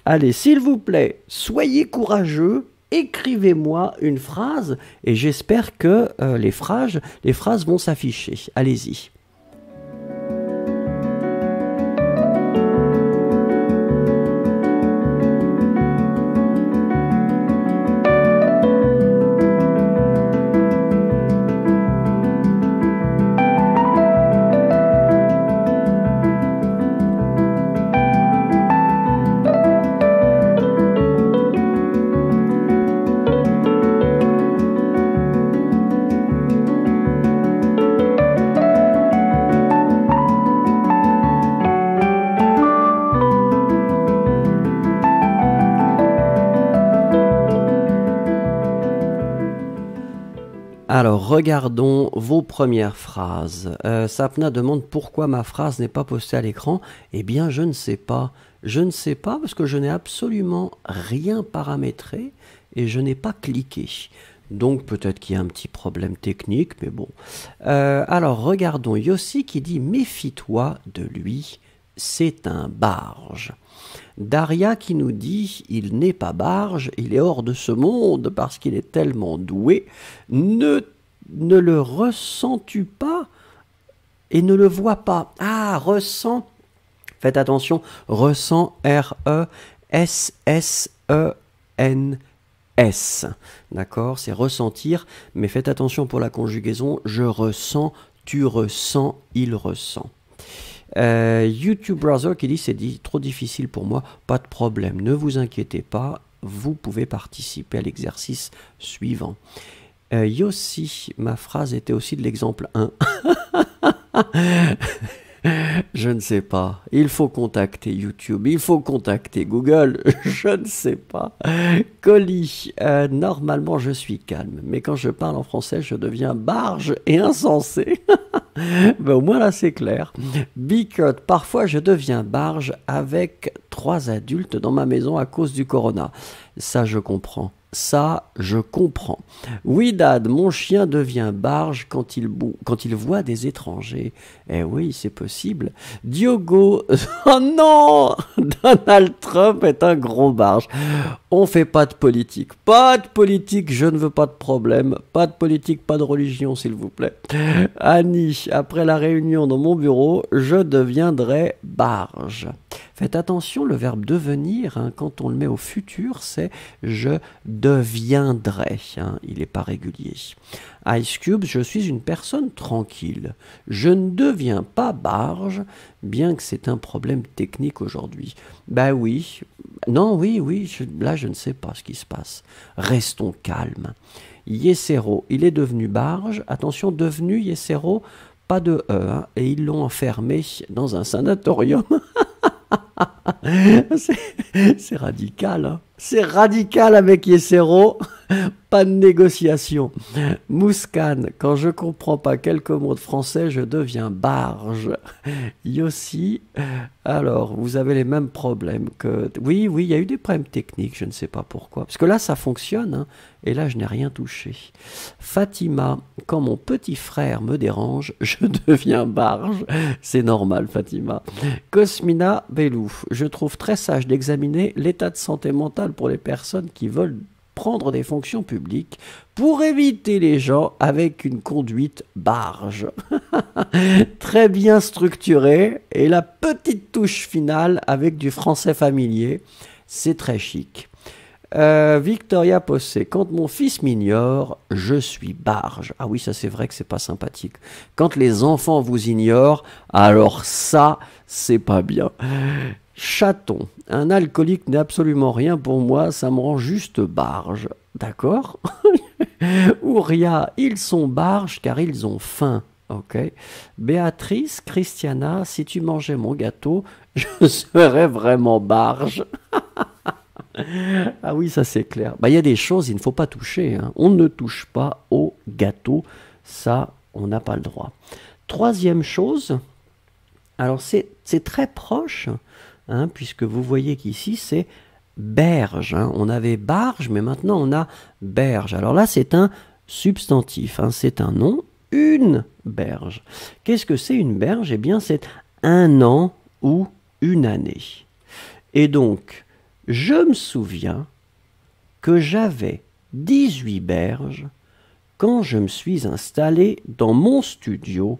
Allez, s'il vous plaît, soyez courageux, écrivez-moi une phrase et j'espère que les phrases vont s'afficher. Allez-y. Alors, regardons vos premières phrases. Sapna demande pourquoi ma phrase n'est pas postée à l'écran. Eh bien, je ne sais pas. Je ne sais pas parce que je n'ai absolument rien paramétré et je n'ai pas cliqué. Donc, peut-être qu'il y a un petit problème technique, mais bon. Alors, regardons Yossi qui dit « Méfie-toi de lui, c'est un barge ». Daria qui nous dit « Il n'est pas barge, il est hors de ce monde parce qu'il est tellement doué. Ne le ressens-tu pas et ne le vois pas ?» Ah, ressent, faites attention, ressent, R-E-S-S-E-N-S. D'accord, c'est ressentir, mais faites attention pour la conjugaison, je ressens, tu ressens, il ressent. YouTube Browser qui dit c'est trop difficile pour moi, pas de problème, ne vous inquiétez pas, vous pouvez participer à l'exercice suivant. Yossi, ma phrase était aussi de l'exemple 1. Je ne sais pas, il faut contacter YouTube, il faut contacter Google, je ne sais pas. Colis, normalement je suis calme, mais quand je parle en français je deviens barge et insensé. Ben, au moins là c'est clair. Bicut, parfois je deviens barge avec 3 adultes dans ma maison à cause du corona. Ça je comprends. Ça, je comprends. Oui, Dad, mon chien devient barge quand il voit des étrangers. Eh oui, c'est possible. Diogo, oh non, Donald Trump est un gros barge. On fait pas de politique. Pas de politique, je ne veux pas de problème. Pas de politique, pas de religion, s'il vous plaît. Annie, après la réunion dans mon bureau, je deviendrai barge. Faites attention, le verbe devenir, hein, quand on le met au futur, c'est je deviendrai. Hein, il n'est pas régulier. Ice Cube, je suis une personne tranquille. Je ne deviens pas barge, bien que c'est un problème technique aujourd'hui. Ben oui, non, oui, là je ne sais pas ce qui se passe. Restons calmes. Yesero, il est devenu barge. Attention, devenu Yesero, pas de E, hein, et ils l'ont enfermé dans un sanatorium. C'est radical, hein. C'est radical avec Yesero, pas de négociation. Mouscane, quand je comprends pas quelques mots de français, je deviens barge. Yossi, alors, vous avez les mêmes problèmes que... Oui, oui, il y a eu des problèmes techniques, je ne sais pas pourquoi. Parce que là, ça fonctionne, hein, et là, je n'ai rien touché. Fatima, quand mon petit frère me dérange, je deviens barge. C'est normal, Fatima. Cosmina Bellou, je trouve très sage d'examiner l'état de santé mentale pour les personnes qui veulent prendre des fonctions publiques pour éviter les gens avec une conduite barge. Très bien structurée et la petite touche finale avec du français familier, c'est très chic. Victoria Posse, quand mon fils m'ignore, je suis barge. Ah oui, ça c'est vrai que c'est pas sympathique. Quand les enfants vous ignorent, alors ça, c'est pas bien. Chaton, un alcoolique n'est absolument rien pour moi, ça me rend juste barge. D'accord. Ouria, ils sont barges car ils ont faim. Ok. Béatrice, Christiana, si tu mangeais mon gâteau, je serais vraiment barge. Ah oui, ça c'est clair. Bah, y a des choses, il ne faut pas toucher, hein. On ne touche pas au gâteau. Ça, on n'a pas le droit. Troisième chose, alors c'est très proche... Hein, puisque vous voyez qu'ici c'est berge, hein. On avait barge mais maintenant on a berge, alors là c'est un substantif, hein. C'est un nom, une berge. Qu'est-ce que c'est une berge? Eh bien c'est un an ou une année. Et donc je me souviens que j'avais 18 berges quand je me suis installé dans mon studio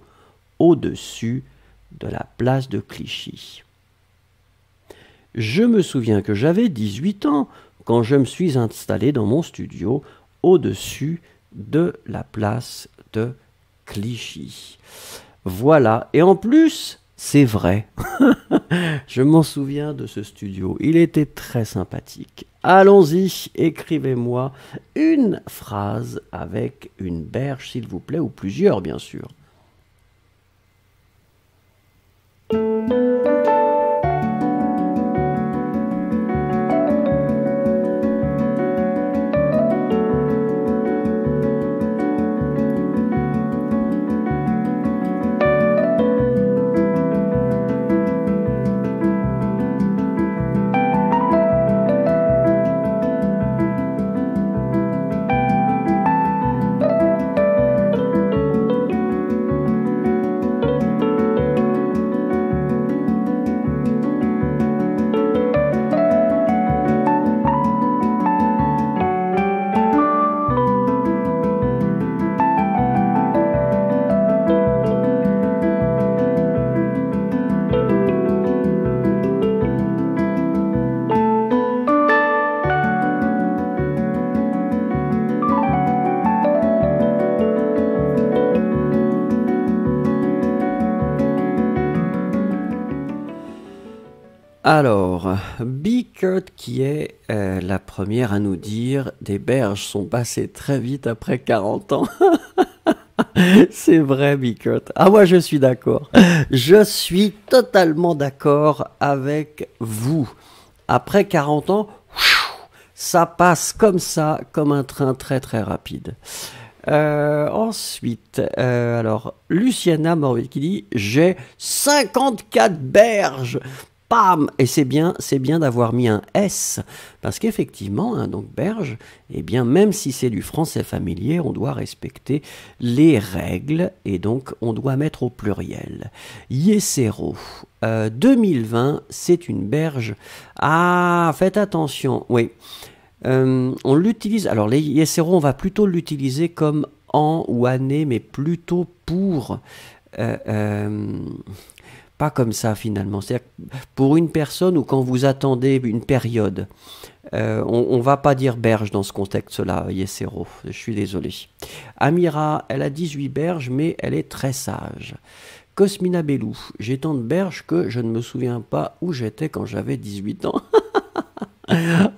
au-dessus de la place de Clichy. Je me souviens que j'avais 18 ans quand je me suis installé dans mon studio au-dessus de la place de Clichy. Voilà, et en plus, c'est vrai. Je m'en souviens de ce studio, il était très sympathique. Allons-y, écrivez-moi une phrase avec une berge, s'il vous plaît, ou plusieurs, bien sûr. Alors, Bickert, qui est la première à nous dire « Des berges sont passées très vite après 40 ans ». C'est vrai, Bickert. Ah, moi, je suis d'accord. Je suis totalement d'accord avec vous. Après 40 ans, ça passe comme ça, comme un train très très rapide. Ensuite, alors, Luciana Morville qui dit « J'ai 54 berges !» Et c'est bien d'avoir mis un S, parce qu'effectivement, hein, donc berge, eh bien, même si c'est du français familier, on doit respecter les règles, et donc on doit mettre au pluriel. Yesero, 2020, c'est une berge. Ah, faites attention, oui. On l'utilise, alors les Yesero, on va plutôt l'utiliser comme an ou année, mais plutôt pour... pas comme ça finalement, c'est-à-dire pour une personne ou quand vous attendez une période, on va pas dire berge dans ce contexte-là, Yesero, je suis désolé. Amira, elle a 18 berges mais elle est très sage. Cosmina Bellou, j'ai tant de berges que je ne me souviens pas où j'étais quand j'avais 18 ans.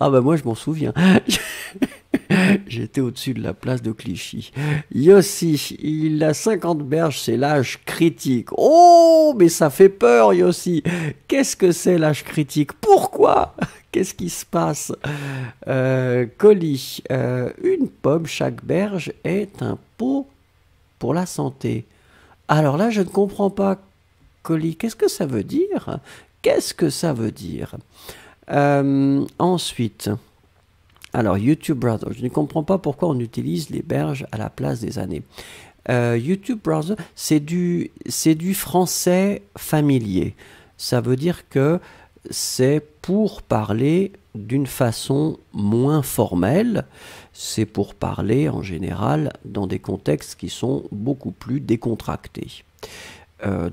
Ah bah moi je m'en souviens. J'étais au-dessus de la place de Clichy. Yossi, il a 50 berges, c'est l'âge critique. Oh, mais ça fait peur, Yossi. Qu'est-ce que c'est l'âge critique? Pourquoi? Qu'est-ce qui se passe? Colis, une pomme chaque berge est un pot pour la santé. Alors là, je ne comprends pas, Colis. Qu'est-ce que ça veut dire? Qu'est-ce que ça veut dire? Ensuite, alors YouTube Browser. Je ne comprends pas pourquoi on utilise les berges à la place des années. YouTube Browser, c'est du français familier. Ça veut dire que c'est pour parler d'une façon moins formelle, c'est pour parler en général dans des contextes qui sont beaucoup plus décontractés.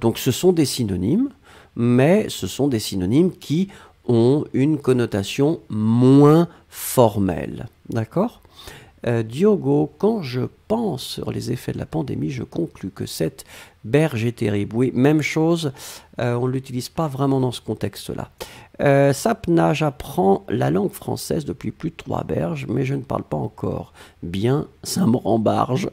Donc ce sont des synonymes, mais ce sont des synonymes qui ont une connotation moins formelle. D'accord ? Diogo, quand je pense sur les effets de la pandémie, je conclus que cette berge est terrible. Oui, même chose, on ne l'utilise pas vraiment dans ce contexte-là. Sapna, j'apprends la langue française depuis plus de 3 berges, mais je ne parle pas encore bien Saint-Morand-Barge.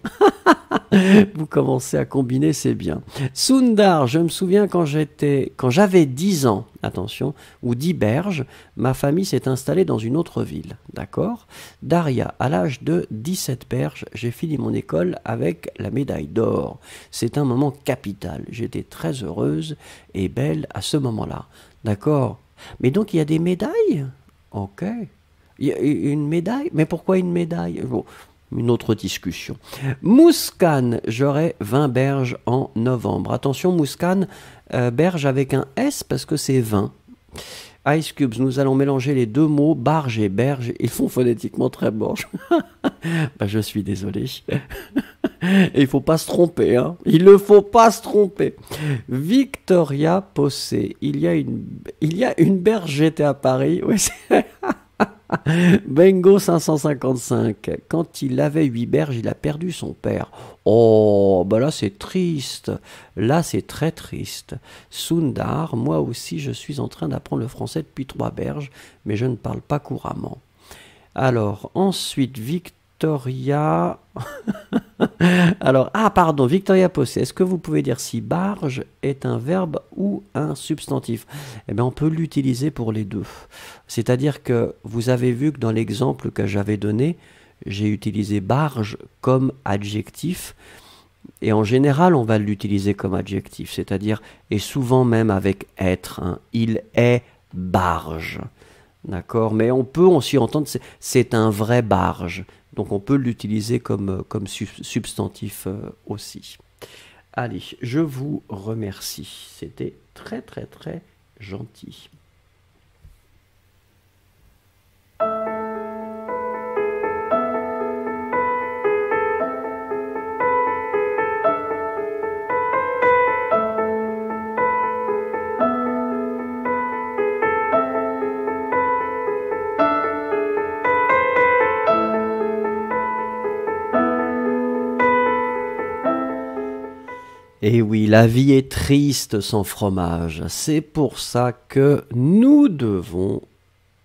Vous commencez à combiner, c'est bien. Sundar, je me souviens quand j'avais 10 ans, attention, ou 10 berges, ma famille s'est installée dans une autre ville, d'accord? Daria, à l'âge de 17 berges, j'ai fini mon école avec la médaille d'or. C'est un moment capital. J'étais très heureuse et belle à ce moment-là, d'accord? Mais donc, il y a des médailles? Ok. Il y a une médaille? Mais pourquoi une médaille? Bon, une autre discussion. Mouscane, j'aurai 20 berges en novembre. Attention, Mouscane, berge avec un S parce que c'est 20. Ice Cubes, nous allons mélanger les deux mots, barge et berge. Ils font phonétiquement très borge. Ben, je suis désolé. Et il ne faut pas se tromper. Hein. Il ne faut pas se tromper. Victoria Posse, il y a une berge, j'étais à Paris. Oui, c'est... Bengo 555, quand il avait 8 berges, il a perdu son père. Oh, bah là c'est triste, là c'est très triste. Sundar, moi aussi je suis en train d'apprendre le français depuis 3 berges, mais je ne parle pas couramment. Alors, ensuite, Victoria... Alors, ah pardon, Victoria Posse, est-ce que vous pouvez dire si barge est un verbe ou un substantif? Eh bien, on peut l'utiliser pour les deux. C'est-à-dire que vous avez vu que dans l'exemple que j'avais donné, j'ai utilisé barge comme adjectif. Et en général, on va l'utiliser comme adjectif, c'est-à-dire, et souvent même avec être, hein, il est barge. D'accord, mais on peut aussi entendre, c'est un vrai barge. Donc on peut l'utiliser comme substantif aussi. Allez, je vous remercie. C'était très très très gentil. Et oui, la vie est triste sans fromage. C'est pour ça que nous devons,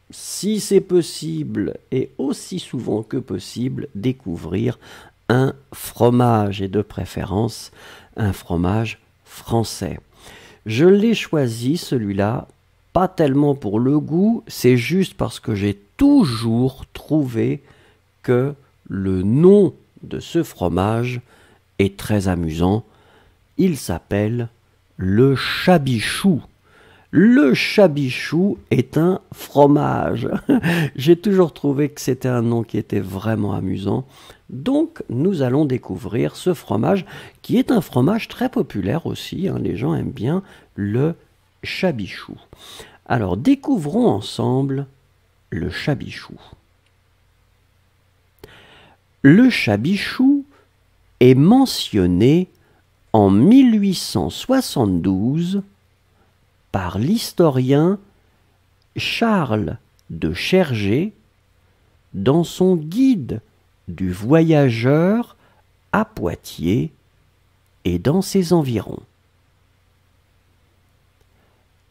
si c'est possible, et aussi souvent que possible, découvrir un fromage, et de préférence, un fromage français. Je l'ai choisi, celui-là, pas tellement pour le goût, c'est juste parce que j'ai toujours trouvé que le nom de ce fromage est très amusant. Il s'appelle le Chabichou. Le Chabichou est un fromage. J'ai toujours trouvé que c'était un nom qui était vraiment amusant. Donc, nous allons découvrir ce fromage, qui est un fromage très populaire aussi. Hein. Les gens aiment bien le Chabichou. Alors, découvrons ensemble le Chabichou. Le Chabichou est mentionné en 1872, par l'historien Charles de Chergé, dans son guide du voyageur à Poitiers et dans ses environs.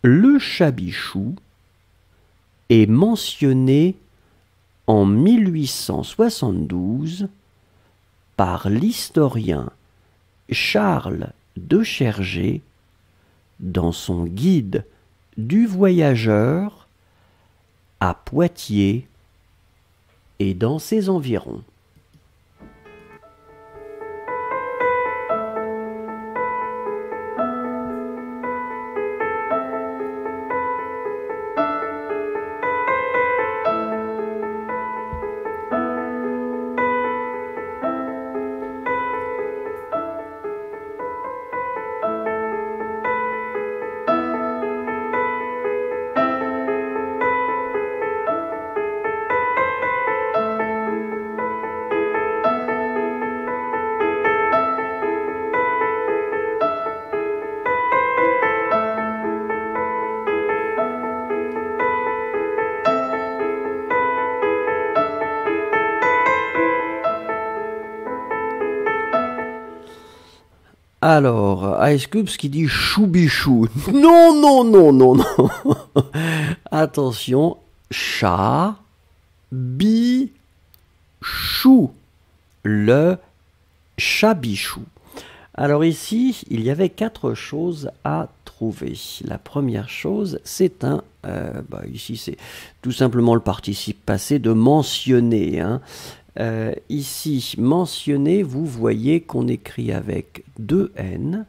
Le Chabichou est mentionné en 1872 par l'historien Charles de Chergé, dans son guide du voyageur à Poitiers et dans ses environs. Alors, Ice Cubes qui dit choubichou. Non, non, non, non, non. Attention, Chabichou. Le Chabichou. Alors ici, il y avait 4 choses à trouver. La première chose, c'est un... ici, c'est tout simplement le participe passé de mentionner, hein. Ici, mentionné, vous voyez qu'on écrit avec 2 N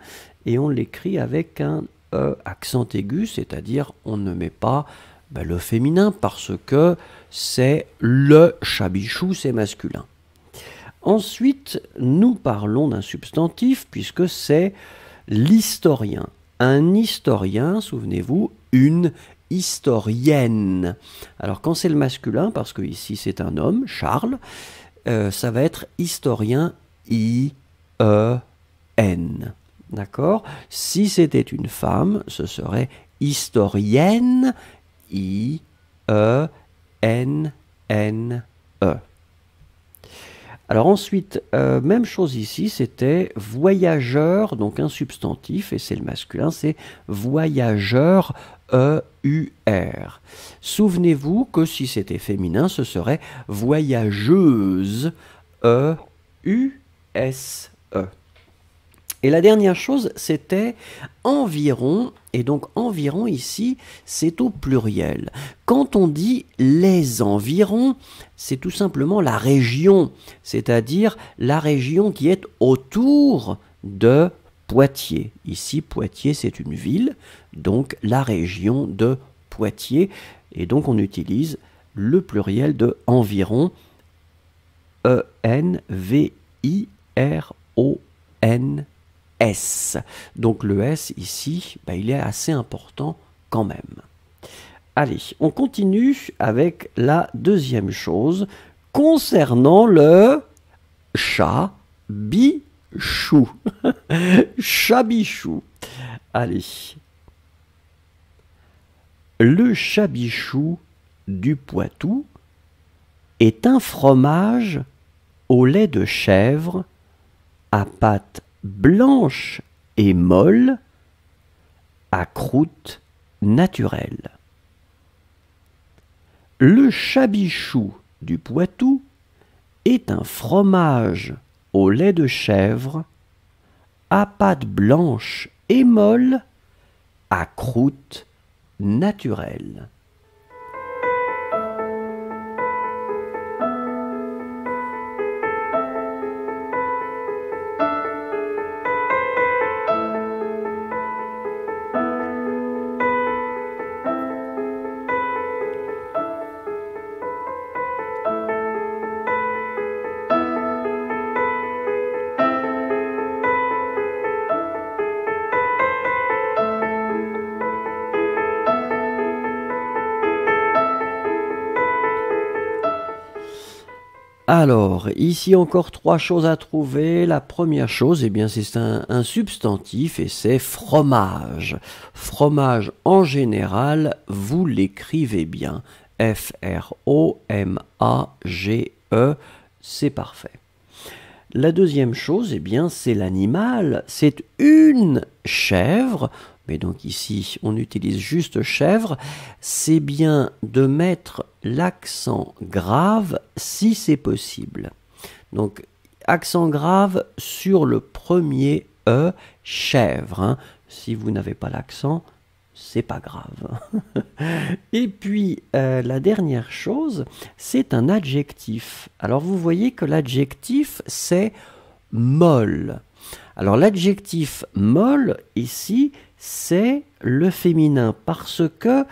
et on l'écrit avec un E accent aigu, c'est-à-dire on ne met pas le féminin parce que c'est le Chabichou, c'est masculin. Ensuite, nous parlons d'un substantif puisque c'est l'historien. Un historien, souvenez-vous, une historienne. Alors quand c'est le masculin, parce que ici c'est un homme, Charles, ça va être historien I-E-N. D'accord? Si c'était une femme, ce serait historienne I-E-N-N-E. Alors ensuite, même chose ici, c'était voyageur, donc un substantif, et c'est le masculin, c'est voyageur E-U-R. Souvenez-vous que si c'était féminin, ce serait voyageuse E-U-S-E. Et la dernière chose, c'était environ, et donc environ ici, c'est au pluriel. Quand on dit les environs, c'est tout simplement la région, c'est-à-dire la région qui est autour de Poitiers. Ici, Poitiers, c'est une ville, donc la région de Poitiers, et donc on utilise le pluriel de environ, E-N-V-I-R-O-N. S. Donc le S ici, il est assez important quand même. Allez, on continue avec la deuxième chose concernant le Chabichou. Chabichou. Allez. Le Chabichou du Poitou est un fromage au lait de chèvre à pâte blanche et molle, à croûte naturelle. Le Chabichou du Poitou est un fromage au lait de chèvre, à pâte blanche et molle, à croûte naturelle. Alors, ici encore 3 choses à trouver. La première chose, c'est un substantif et c'est fromage. Fromage, en général, vous l'écrivez bien. F-R-O-M-A-G-E, c'est parfait. La deuxième chose, c'est l'animal. C'est une chèvre. Mais donc ici, on utilise juste chèvre, c'est bien de mettre l'accent grave si c'est possible. Donc, accent grave sur le premier E, chèvre. Hein. Si vous n'avez pas l'accent, c'est pas grave. Et puis, la dernière chose, c'est un adjectif. Alors, vous voyez que l'adjectif, c'est molle. Alors, l'adjectif molle, ici, c'est le féminin, parce que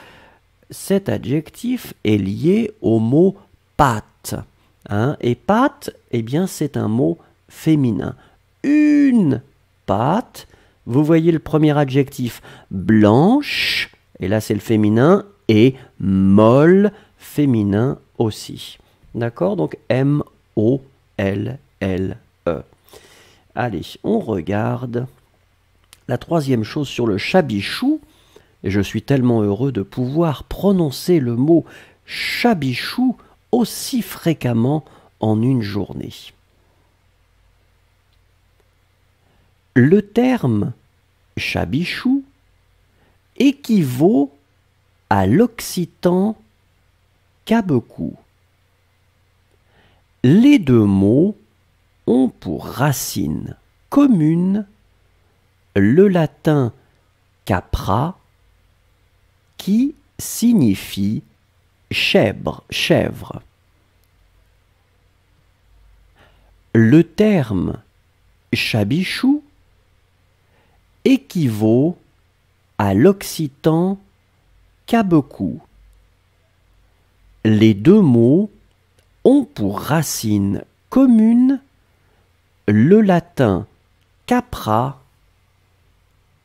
cet adjectif est lié au mot pâte. Hein? Et pâte, eh bien, c'est un mot féminin. Une pâte. Vous voyez le premier adjectif, blanche, et là c'est le féminin, et molle, féminin aussi. D'accord? Donc M-O-L-L-E. Allez, on regarde la troisième chose sur le chabichou. Et je suis tellement heureux de pouvoir prononcer le mot chabichou aussi fréquemment en une journée. Le terme chabichou équivaut à l'occitan cabecou. Les deux mots ont pour racine commune le latin capra qui signifie chèvre, chèvre. Le terme chabichou équivaut à l'occitan cabecou. Les deux mots ont pour racine commune le latin capra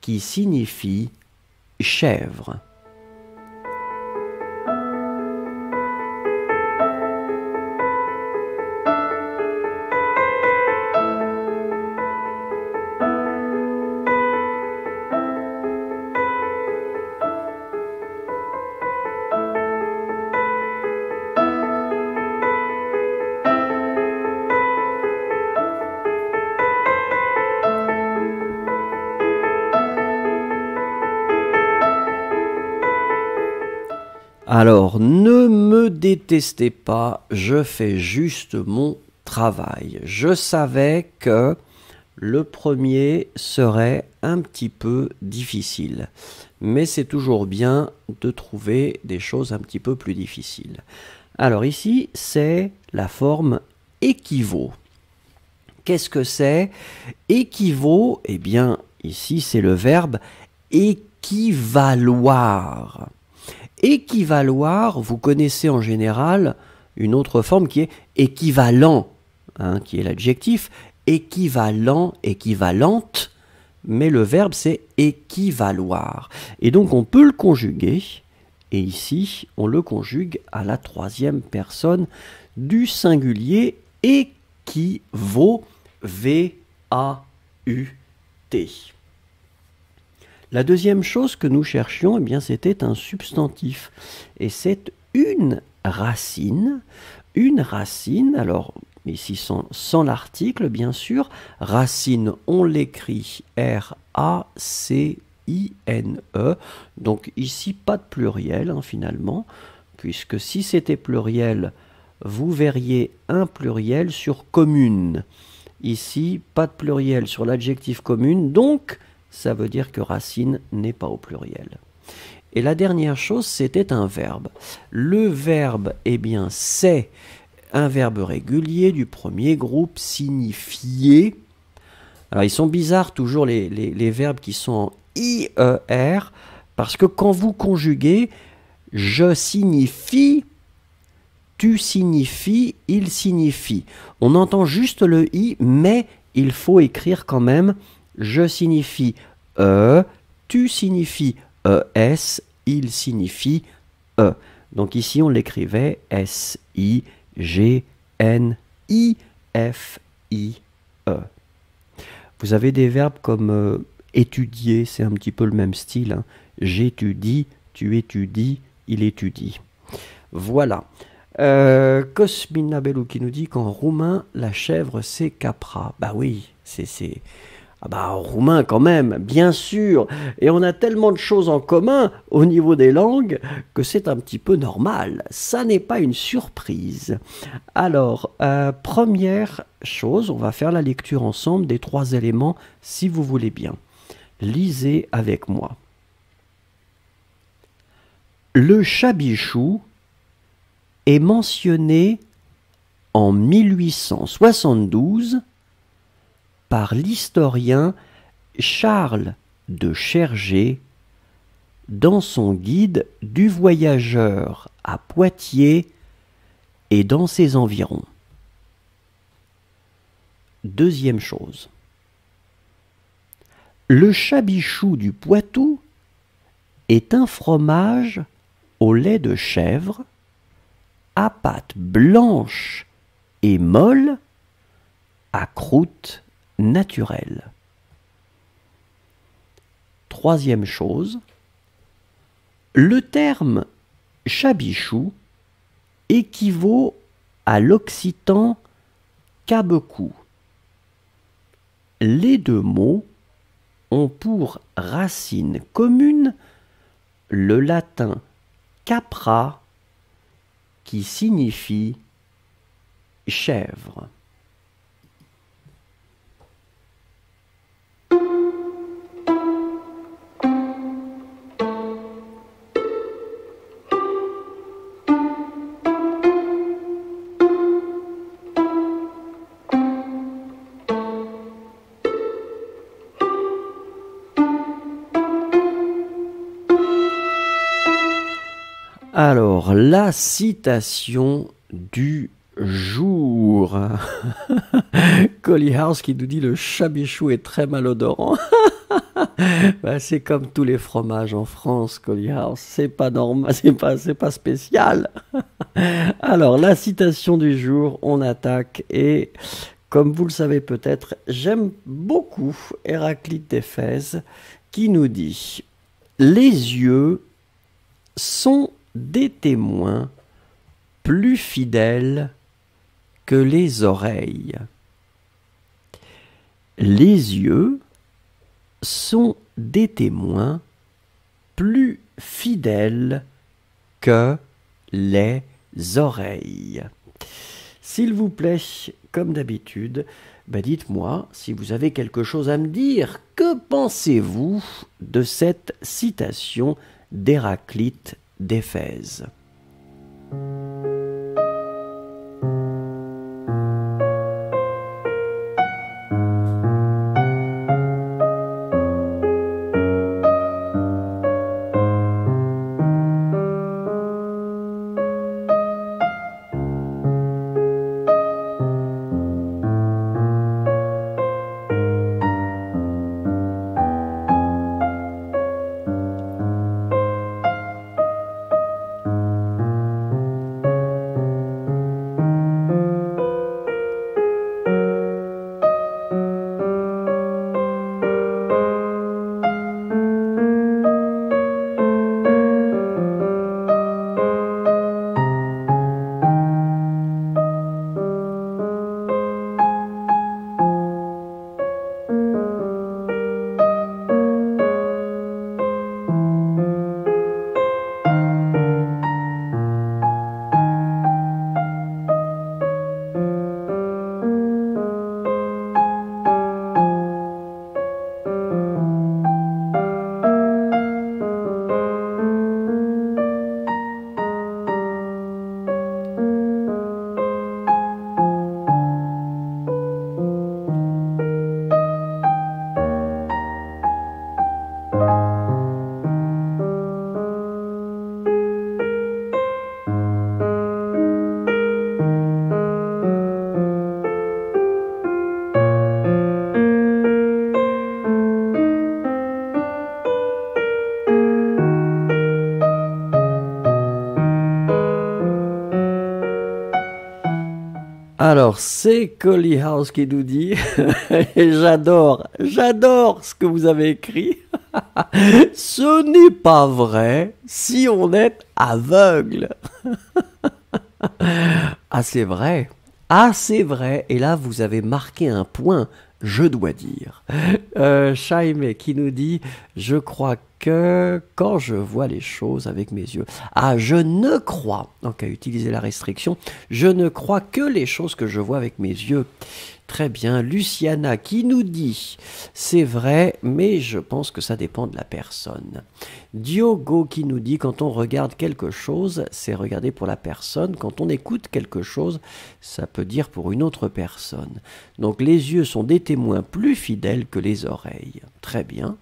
qui signifie chèvre. Alors, ne me détestez pas, je fais juste mon travail. Je savais que le premier serait un petit peu difficile. Mais c'est toujours bien de trouver des choses un petit peu plus difficiles. Alors ici, c'est la forme équivaut. Qu'est-ce que c'est? Équivaut, eh bien, ici, c'est le verbe équivaloir. Équivaloir, vous connaissez en général une autre forme qui est équivalent, hein, qui est l'adjectif, équivalent, équivalente, mais le verbe c'est équivaloir. Et donc on peut le conjuguer, et ici on le conjugue à la troisième personne du singulier équivaut, V-A-U-T. La deuxième chose que nous cherchions, eh bien, c'était un substantif. Et c'est une racine. Une racine, alors ici sans l'article, bien sûr. Racine, on l'écrit R-A-C-I-N-E. Donc ici, pas de pluriel, hein, finalement. Puisque si c'était pluriel, vous verriez un pluriel sur commune. Ici, pas de pluriel sur l'adjectif commune. Donc, ça veut dire que racine n'est pas au pluriel. Et la dernière chose, c'était un verbe. Le verbe, eh bien, c'est un verbe régulier du premier groupe, signifier. Alors, ils sont bizarres toujours les verbes qui sont en IER, parce que quand vous conjuguez, je signifie, tu signifies, il signifie. On entend juste le I, mais il faut écrire quand même je signifie E, tu signifies ES, il signifie E. Donc ici on l'écrivait S-I-G-N-I-F-I-E. Vous avez des verbes comme étudier, c'est un petit peu le même style. Hein. J'étudie, tu étudies, il étudie. Voilà. Cosmina Bellou qui nous dit qu'en roumain, la chèvre c'est capra. Bah oui, c'est... Ah bah, en roumain quand même, bien sûr. Et on a tellement de choses en commun au niveau des langues que c'est un petit peu normal. Ça n'est pas une surprise. Alors, première chose, on va faire la lecture ensemble des trois éléments, si vous voulez bien. Lisez avec moi. Le Chabichou est mentionné en 1872 par l'historien Charles de Chergé dans son guide du voyageur à Poitiers et dans ses environs. Deuxième chose, le Chabichou du Poitou est un fromage au lait de chèvre, à pâte blanche et molle, à croûte naturelle. Troisième chose, le terme chabichou équivaut à l'occitan cabecou. Les deux mots ont pour racine commune le latin capra, qui signifie chèvre. Alors, la citation du jour. Collie House qui nous dit « Le chabichou est très malodorant ». Ben, c'est comme tous les fromages en France, Collie House. C'est pas normal, c'est pas spécial. Alors, la citation du jour, on attaque. Et comme vous le savez peut-être, j'aime beaucoup Héraclite d'Éphèse qui nous dit « Les yeux sont des témoins plus fidèles que les oreilles. Les yeux sont des témoins plus fidèles que les oreilles. » S'il vous plaît, comme d'habitude, dites-moi si vous avez quelque chose à me dire. Que pensez-vous de cette citation d'Héraclite d'Éphèse? Alors, c'est Collie House qui nous dit, et j'adore ce que vous avez écrit. Ce n'est pas vrai si on est aveugle. Ah, c'est vrai. Ah, c'est vrai. Et là, vous avez marqué un point, je dois dire. Chaime qui nous dit, je crois que que quand je vois les choses avec mes yeux. Ah, je ne crois, donc à utiliser la restriction, je ne crois que les choses que je vois avec mes yeux. Très bien, Luciana qui nous dit, c'est vrai, mais je pense que ça dépend de la personne. Diogo qui nous dit, quand on regarde quelque chose, c'est regarder pour la personne. Quand on écoute quelque chose, ça peut dire pour une autre personne. Donc les yeux sont des témoins plus fidèles que les oreilles. Très bien.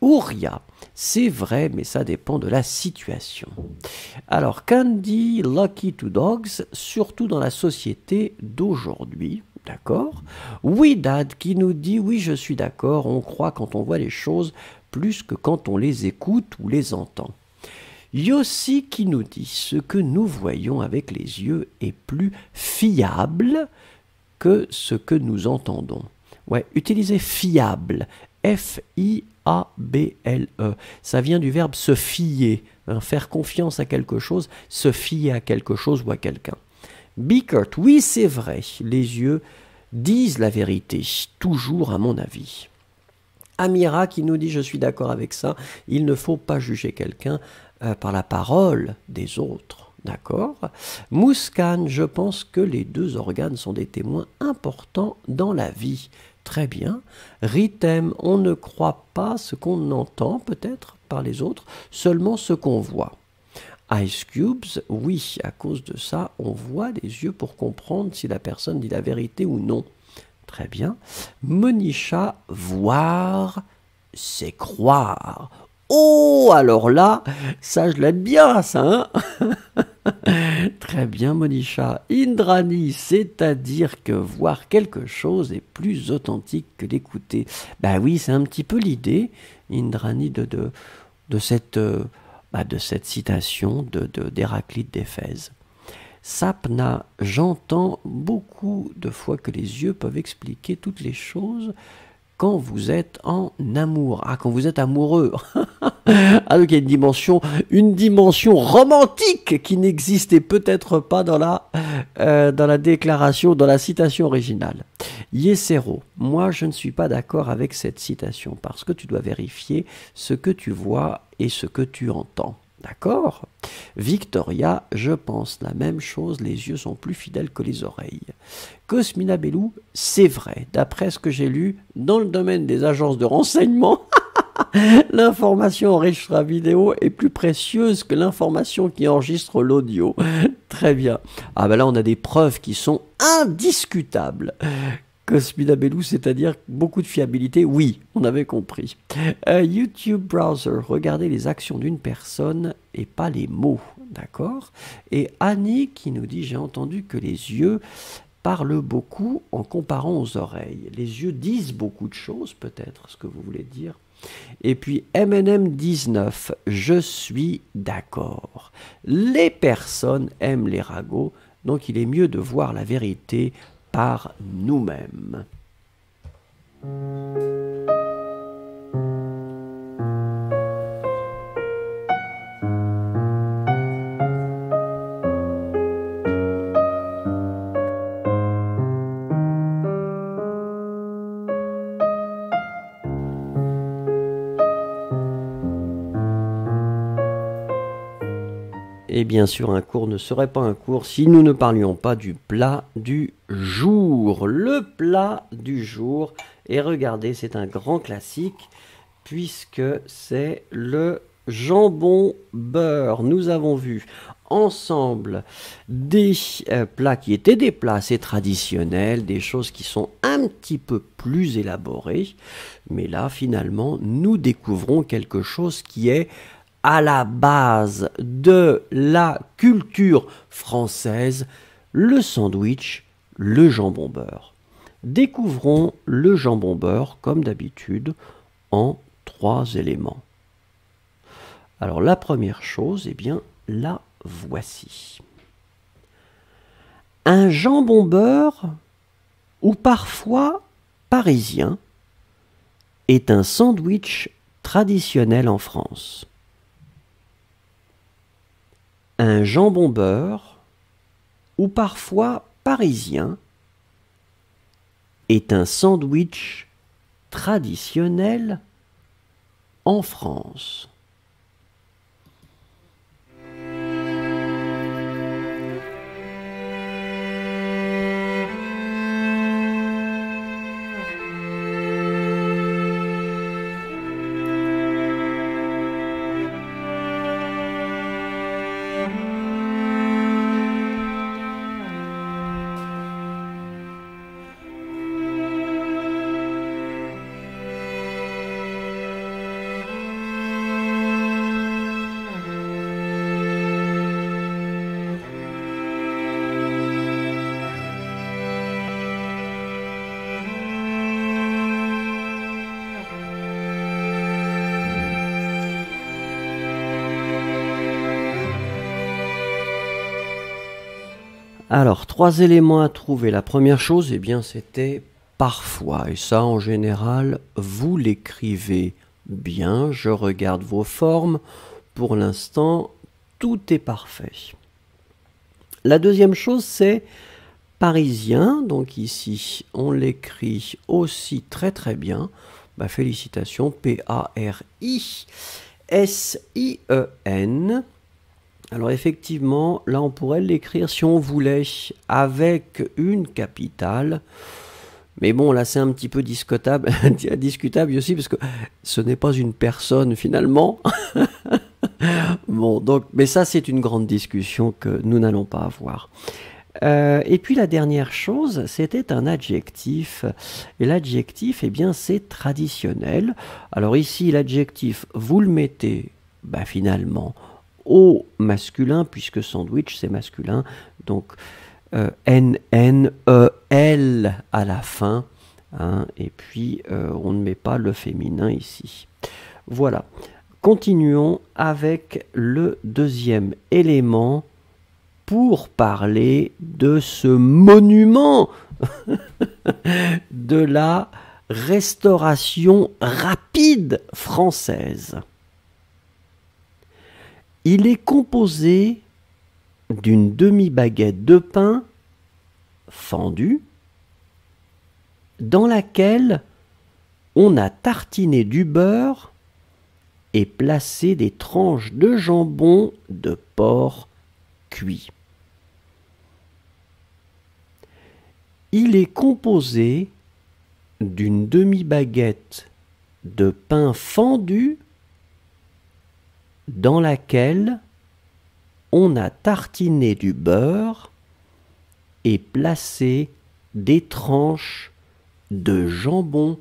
Ouria, c'est vrai, mais ça dépend de la situation. Alors Candy, Lucky to Dogs, surtout dans la société d'aujourd'hui. D'accord. Oui, Dad, qui nous dit, oui, je suis d'accord, on croit quand on voit les choses plus que quand on les écoute ou les entend. Yossi qui nous dit, ce que nous voyons avec les yeux est plus fiable que ce que nous entendons. Ouais, utilisez fiable, F-I-A-B-L-E, ça vient du verbe se fier, hein, faire confiance à quelque chose, se fier à quelque chose ou à quelqu'un. Bickert, oui c'est vrai, les yeux disent la vérité, toujours à mon avis. Amira qui nous dit, je suis d'accord avec ça, il ne faut pas juger quelqu'un par la parole des autres, d'accord. Mouskan, je pense que les deux organes sont des témoins importants dans la vie, très bien. Ritem, on ne croit pas ce qu'on entend peut-être par les autres, seulement ce qu'on voit. Ice Cubes, oui, à cause de ça, on voit les yeux pour comprendre si la personne dit la vérité ou non. Très bien. Monisha, voir, c'est croire. Oh, alors là, ça je l'aide bien, ça, hein. Très bien, Monisha. Indrani, c'est-à-dire que voir quelque chose est plus authentique que l'écouter. Ben oui, c'est un petit peu l'idée, Indrani, de cette citation d'Héraclite d'Éphèse. Sapna, j'entends beaucoup de fois que les yeux peuvent expliquer toutes les choses quand vous êtes en amour. Ah, quand vous êtes amoureux. Ah, donc il y a une dimension romantique qui n'existait peut-être pas dans la déclaration, dans la citation originale. Yesero, moi je ne suis pas d'accord avec cette citation parce que tu dois vérifier ce que tu vois et ce que tu entends. D'accord? Victoria, je pense la même chose, les yeux sont plus fidèles que les oreilles. Cosmina Bellou, c'est vrai, d'après ce que j'ai lu dans le domaine des agences de renseignement, l'information enregistrée vidéo est plus précieuse que l'information qui enregistre l'audio. Très bien. Ah ben là, on a des preuves qui sont indiscutables. Cosmina Bellou, c'est-à-dire beaucoup de fiabilité, oui, on avait compris. YouTube Browser, regardez les actions d'une personne et pas les mots, d'accord? Et Annie qui nous dit, j'ai entendu que les yeux parlent beaucoup en comparant aux oreilles. Les yeux disent beaucoup de choses, peut-être, ce que vous voulez dire. Et puis MNM19, je suis d'accord. Les personnes aiment les ragots, donc il est mieux de voir la vérité par nous-mêmes. Et bien sûr, un cours ne serait pas un cours si nous ne parlions pas du plat du jour. Le plat du jour, et regardez, c'est un grand classique, puisque c'est le jambon beurre. Nous avons vu ensemble des plats qui étaient des plats assez traditionnels, des choses qui sont un petit peu plus élaborées. Mais là, finalement, nous découvrons quelque chose qui est à la base de la culture française, le sandwich, le jambon beurre. Découvrons le jambon beurre, comme d'habitude, en trois éléments. Alors la première chose, eh bien, la voici. Un jambon beurre, ou parfois parisien, est un sandwich traditionnel en France. Un jambon beurre, ou parfois parisien, est un sandwich traditionnel en France. Alors, trois éléments à trouver. La première chose, eh bien, c'était parfois. Et ça, en général, vous l'écrivez bien. Je regarde vos formes. Pour l'instant, tout est parfait. La deuxième chose, c'est parisien. Donc ici, on l'écrit aussi très très bien. Bah, félicitations, P-A-R-I-S-I-E-N. Alors effectivement, là on pourrait l'écrire si on voulait avec une capitale. Mais bon, là c'est un petit peu discutable aussi, parce que ce n'est pas une personne finalement. Bon, donc, mais ça c'est une grande discussion que nous n'allons pas avoir. Et puis la dernière chose, c'était un adjectif. Et l'adjectif, eh bien c'est traditionnel. Alors ici, l'adjectif, vous le mettez bah, finalement au masculin, puisque sandwich c'est masculin, donc N-N-E-L à la fin, hein, et puis on ne met pas le féminin ici. Voilà, continuons avec le deuxième élément pour parler de ce monument de la restauration rapide française. Il est composé d'une demi-baguette de pain fendue dans laquelle on a tartiné du beurre et placé des tranches de jambon de porc cuit. Il est composé d'une demi-baguette de pain fendu dans laquelle on a tartiné du beurre et placé des tranches de jambon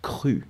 cru.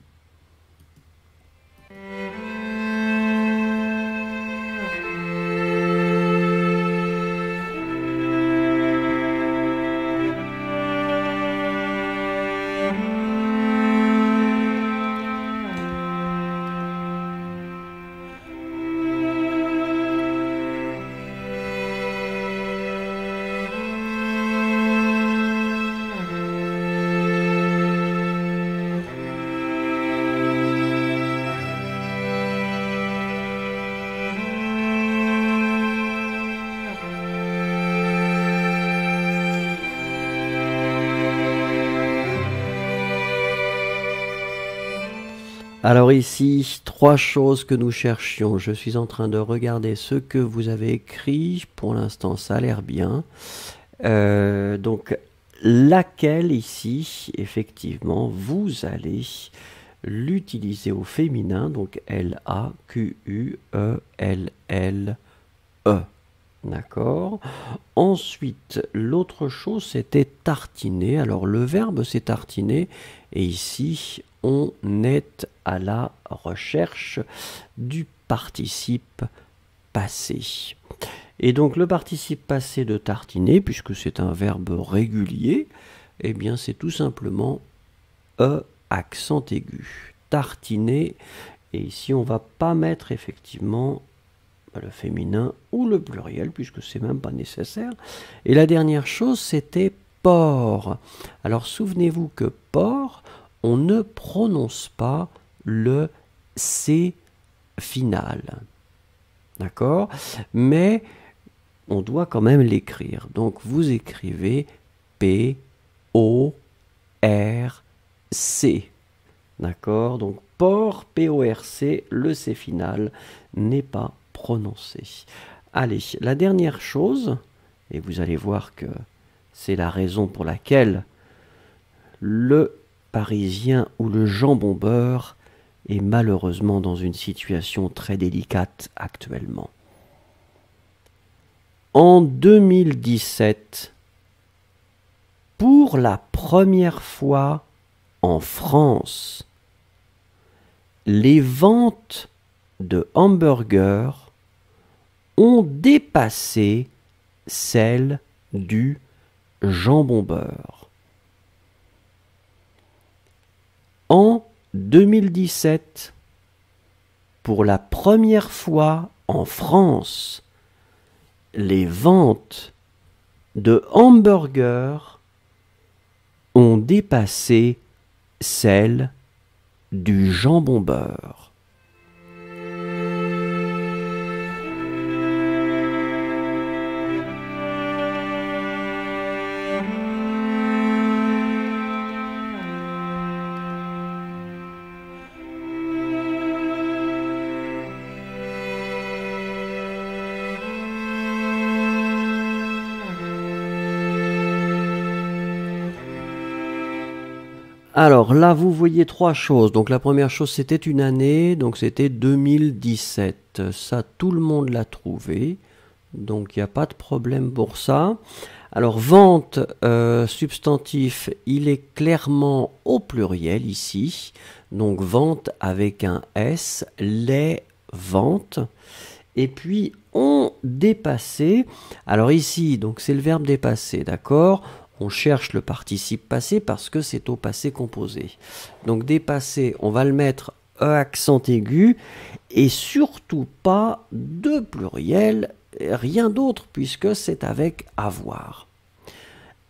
Alors ici, trois choses que nous cherchions. Je suis en train de regarder ce que vous avez écrit. Pour l'instant, ça a l'air bien. Donc, laquelle ici, effectivement, vous allez l'utiliser au féminin. Donc, L-A-Q-U-E-L-L-E. D'accord. Ensuite, l'autre chose, c'était tartiner. Alors, le verbe, c'est tartiner. Et ici, on est à la recherche du participe passé. Et donc le participe passé de tartiner, puisque c'est un verbe régulier, eh bien c'est tout simplement E accent aigu. Tartiner, et ici on va pas mettre effectivement le féminin ou le pluriel, puisque c'est même pas nécessaire. Et la dernière chose, c'était porc. Alors souvenez-vous que porc, on ne prononce pas le C final, d'accord? Mais on doit quand même l'écrire. Donc vous écrivez P-O-R-C, d'accord? Donc porc, P-O-R-C, le C final n'est pas prononcé. Allez, la dernière chose, et vous allez voir que c'est la raison pour laquelle le parisien ou le jambon beurre est malheureusement dans une situation très délicate actuellement. En 2017, pour la première fois en France, les ventes de hamburgers ont dépassé celles du jambon beurre. En 2017, pour la première fois en France, les ventes de hamburger ont dépassé celle du jambon-beurre. Alors là, vous voyez trois choses. Donc la première chose, c'était une année, donc c'était 2017. Ça, tout le monde l'a trouvé, donc il n'y a pas de problème pour ça. Alors vente, substantif, il est clairement au pluriel ici. Donc vente avec un S, les ventes. Et puis on dépassé. Alors ici, donc c'est le verbe dépasser, d'accord ? On cherche le participe passé parce que c'est au passé composé. Donc dépasser, on va le mettre accent aigu et surtout pas de pluriel, rien d'autre puisque c'est avec avoir.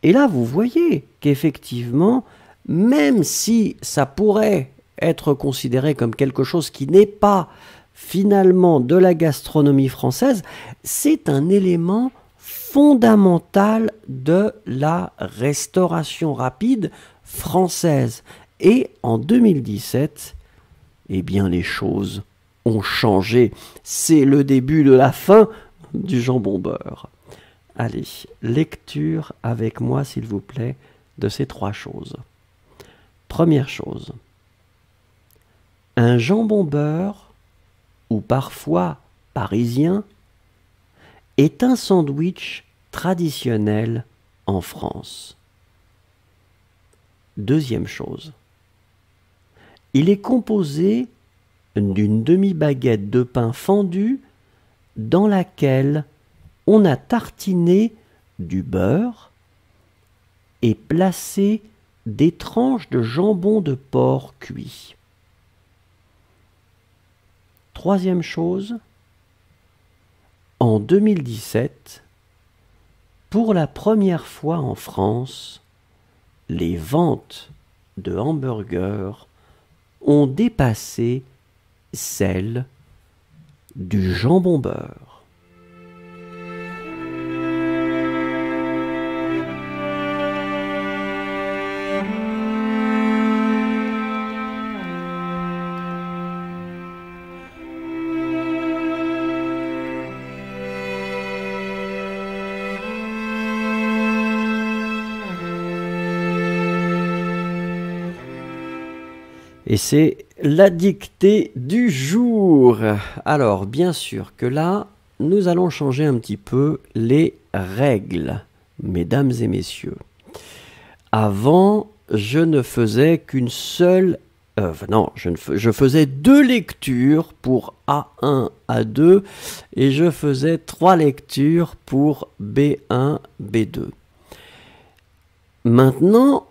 Et là vous voyez qu'effectivement, même si ça pourrait être considéré comme quelque chose qui n'est pas finalement de la gastronomie française, c'est un élément fondamentale de la restauration rapide française. Et en 2017, eh bien les choses ont changé. C'est le début de la fin du jambon-beurre. Allez, lecture avec moi s'il vous plaît de ces trois choses. Première chose, un jambon-beurre, ou parfois parisien, est un sandwich traditionnel en France. Deuxième chose, il est composé d'une demi-baguette de pain fendu dans laquelle on a tartiné du beurre et placé des tranches de jambon de porc cuit. Troisième chose, en 2017, pour la première fois en France, les ventes de hamburgers ont dépassé celles du jambon-beurre. Et c'est la dictée du jour. Alors, bien sûr que là, nous allons changer un petit peu les règles, mesdames et messieurs. Avant, je ne faisais qu'une seule... je faisais deux lectures pour A1, A2, et je faisais trois lectures pour B1, B2. Maintenant...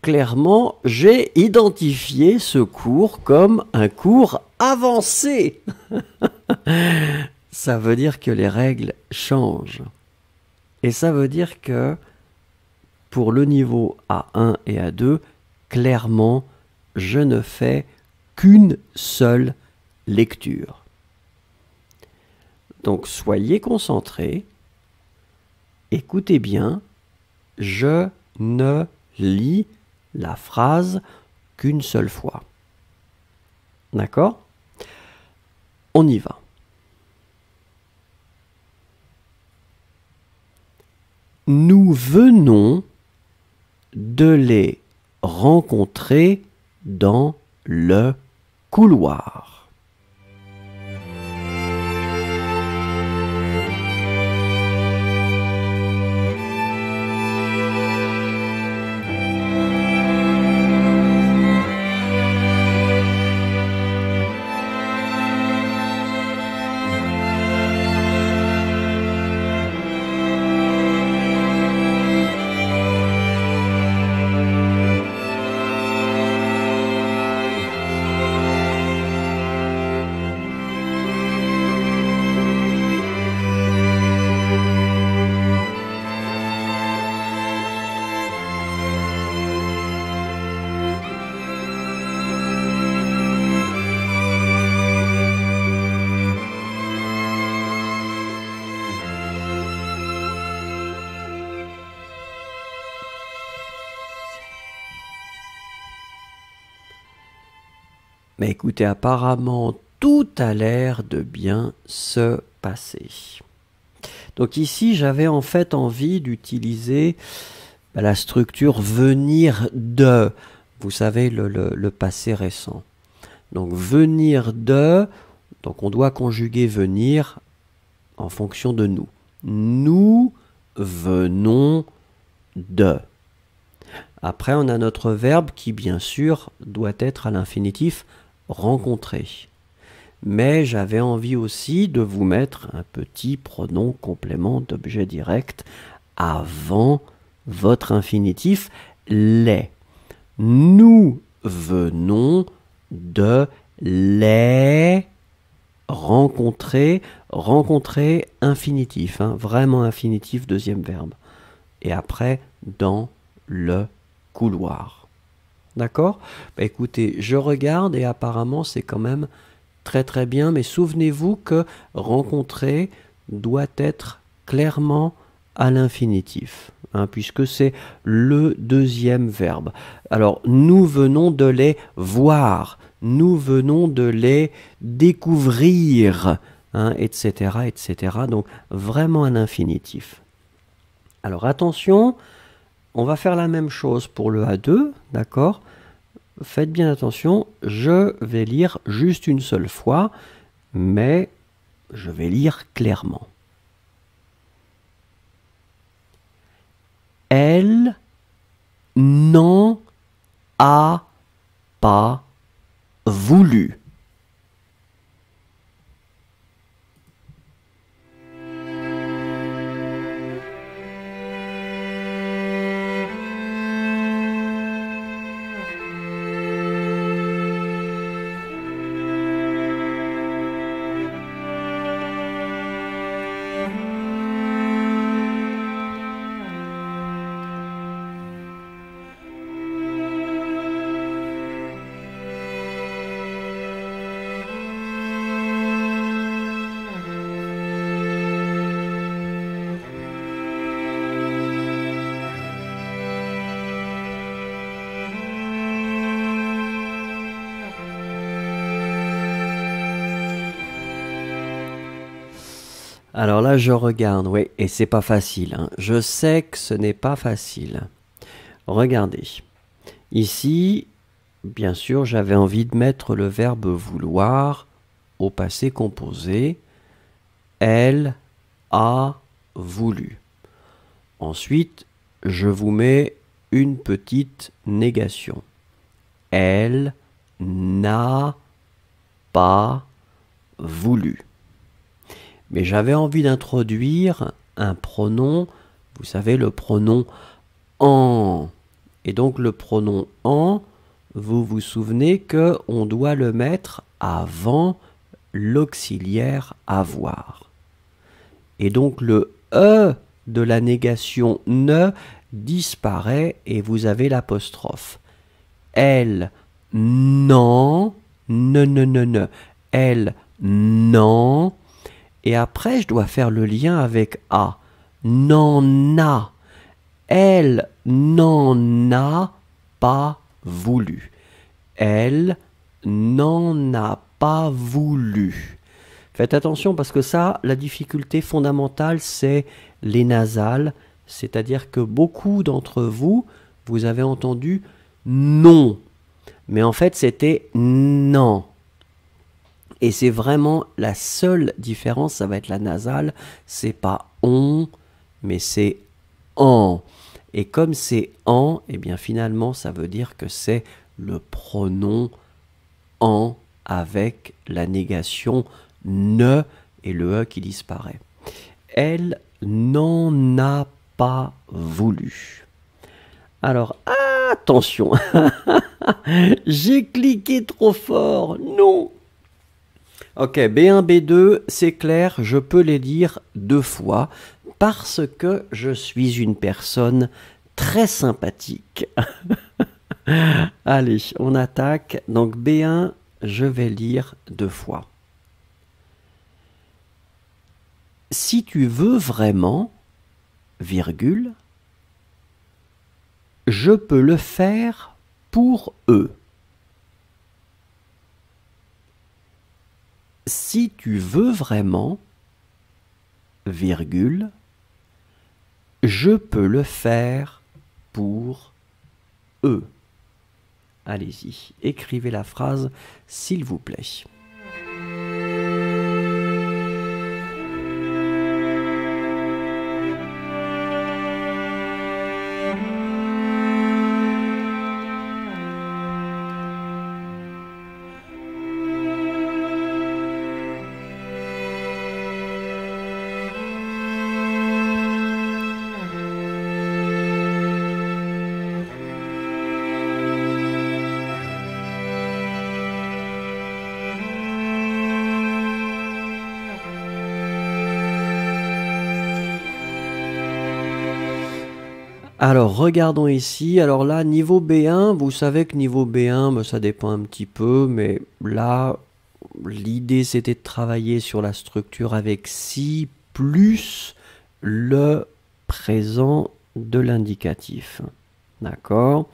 clairement, j'ai identifié ce cours comme un cours avancé. Ça veut dire que les règles changent. Et ça veut dire que pour le niveau A1 et A2, clairement, je ne fais qu'une seule lecture. Donc soyez concentrés, écoutez bien, je ne lis la phrase qu'une seule fois. D'accord? On y va. Nous venons de les rencontrer dans le couloir. Mais écoutez, apparemment, tout a l'air de bien se passer. Donc ici, j'avais en fait envie d'utiliser la structure « venir de ». Vous savez, le passé récent. Donc « venir de », donc on doit conjuguer « venir » en fonction de « nous ». Nous venons de. Après, on a notre verbe qui, bien sûr, doit être à l'infinitif « rencontrer ». Mais j'avais envie aussi de vous mettre un petit pronom complément d'objet direct avant votre infinitif « les ». Nous venons de les rencontrer, rencontrer infinitif, hein, vraiment infinitif, deuxième verbe. Et après, dans le couloir. D'accord? Bah, écoutez, je regarde et apparemment c'est quand même très bien, mais souvenez-vous que rencontrer doit être clairement à l'infinitif, hein, puisque c'est le deuxième verbe. Alors, nous venons de les voir, nous venons de les découvrir, hein, etc., etc. Donc, vraiment à l'infinitif. Alors, attention, on va faire la même chose pour le A2, d'accord ? Faites bien attention, je vais lire juste une seule fois, mais je vais lire clairement. Elle n'en a pas voulu. Alors là, je regarde, oui, et c'est pas facile. Hein. Je sais que ce n'est pas facile. Regardez. Ici, bien sûr, j'avais envie de mettre le verbe vouloir au passé composé. Elle a voulu. Ensuite, je vous mets une petite négation. Elle n'a pas voulu. Mais j'avais envie d'introduire un pronom, vous savez, le pronom « en ». Et donc le pronom « en », vous vous souvenez qu'on doit le mettre avant l'auxiliaire « avoir ». Et donc le « e » de la négation « ne » disparaît et vous avez l'apostrophe. Elle n'en, ne. Elle n'en. Et après, je dois faire le lien avec « a ». « N'en a ». Elle n'en a pas voulu. Elle n'en a pas voulu. Faites attention parce que ça, la difficulté fondamentale, c'est les nasales. C'est-à-dire que beaucoup d'entre vous, vous avez entendu « non ». Mais en fait, c'était « non ». Et c'est vraiment la seule différence, ça va être la nasale, c'est pas on, mais c'est en. Et comme c'est en, et bien finalement ça veut dire que c'est le pronom en avec la négation ne et le e qui disparaît. Elle n'en a pas voulu. Alors attention, j'ai cliqué trop fort, non. Ok, B1, B2, c'est clair, je peux les dire deux fois parce que je suis une personne très sympathique. Allez, on attaque. Donc B1, je vais lire deux fois. Si tu veux vraiment, virgule, je peux le faire pour eux. si tu veux vraiment, virgule, je peux le faire pour eux. Allez-y, écrivez la phrase, s'il vous plaît. Alors, regardons ici. Alors là, niveau B1, vous savez que niveau B1, ça dépend un petit peu, mais là, l'idée, c'était de travailler sur la structure avec si plus le présent de l'indicatif. D'accord?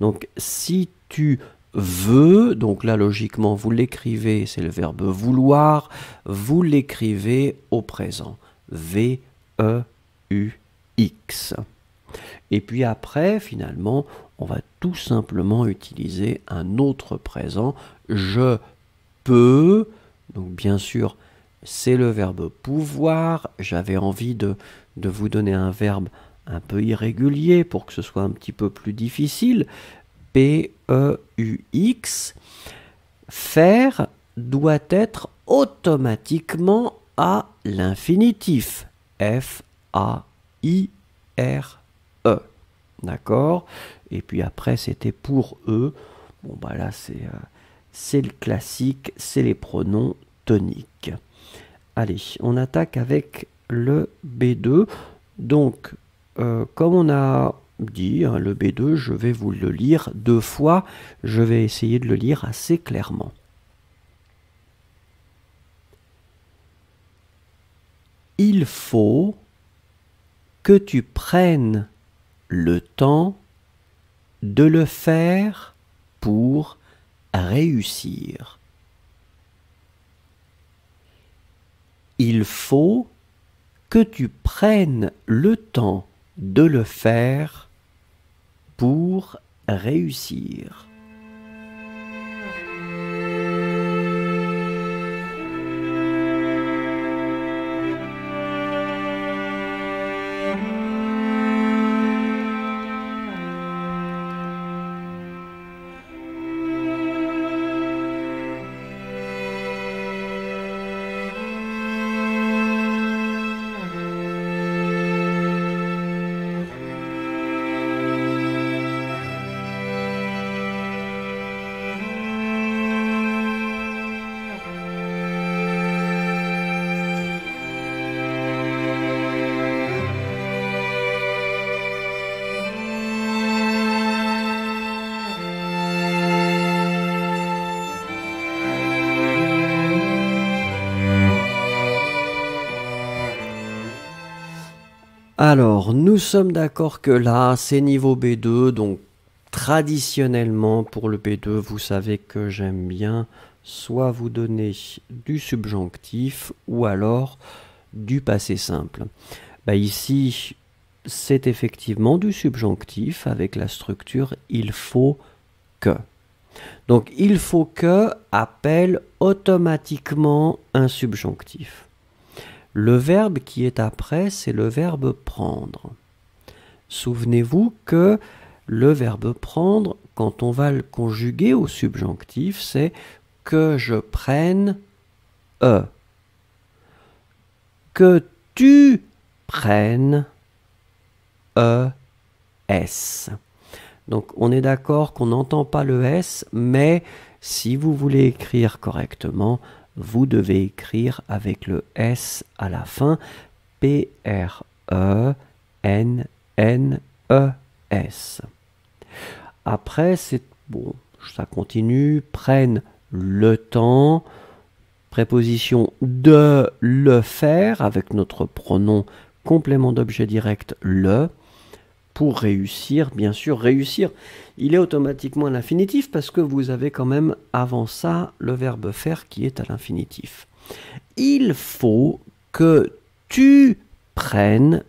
Donc, si tu veux, donc là, logiquement, vous l'écrivez, c'est le verbe vouloir, vous l'écrivez au présent. V-E-U-X. Et puis après, finalement, on va tout simplement utiliser un autre présent. Je peux, donc bien sûr, c'est le verbe pouvoir. J'avais envie de vous donner un verbe un peu irrégulier pour que ce soit un petit peu plus difficile. P-E-U-X. Faire doit être automatiquement à l'infinitif. F-A-I-R. E. D'accord? Et puis après, c'était pour eux. Bon, bah là, c'est le classique, c'est les pronoms toniques. Allez, on attaque avec le B2. Donc, comme on a dit, hein, le B2, je vais vous le lire deux fois. Je vais essayer de le lire assez clairement. Il faut que tu prennes le temps de le faire pour réussir. Il faut que tu prennes le temps de le faire pour réussir. Alors, nous sommes d'accord que là, c'est niveau B2, donc traditionnellement pour le B2, vous savez que j'aime bien soit vous donner du subjonctif ou alors du passé simple. Bah ici, c'est effectivement du subjonctif avec la structure « il faut que ». Donc « il faut que » appelle automatiquement un subjonctif. Le verbe qui est après, c'est le verbe prendre. Souvenez-vous que le verbe prendre, quand on va le conjuguer au subjonctif, c'est que je prenne e. Que tu prennes es. Donc on est d'accord qu'on n'entend pas le s, mais si vous voulez écrire correctement, vous devez écrire avec le S à la fin, P-R-E-N-N-E-S. Après, c'est bon, ça continue, prenne le temps, préposition de le faire, avec notre pronom complément d'objet direct, le, pour réussir, bien sûr, réussir, il est automatiquement à l'infinitif parce que vous avez quand même avant ça le verbe faire qui est à l'infinitif. il faut que tu prennes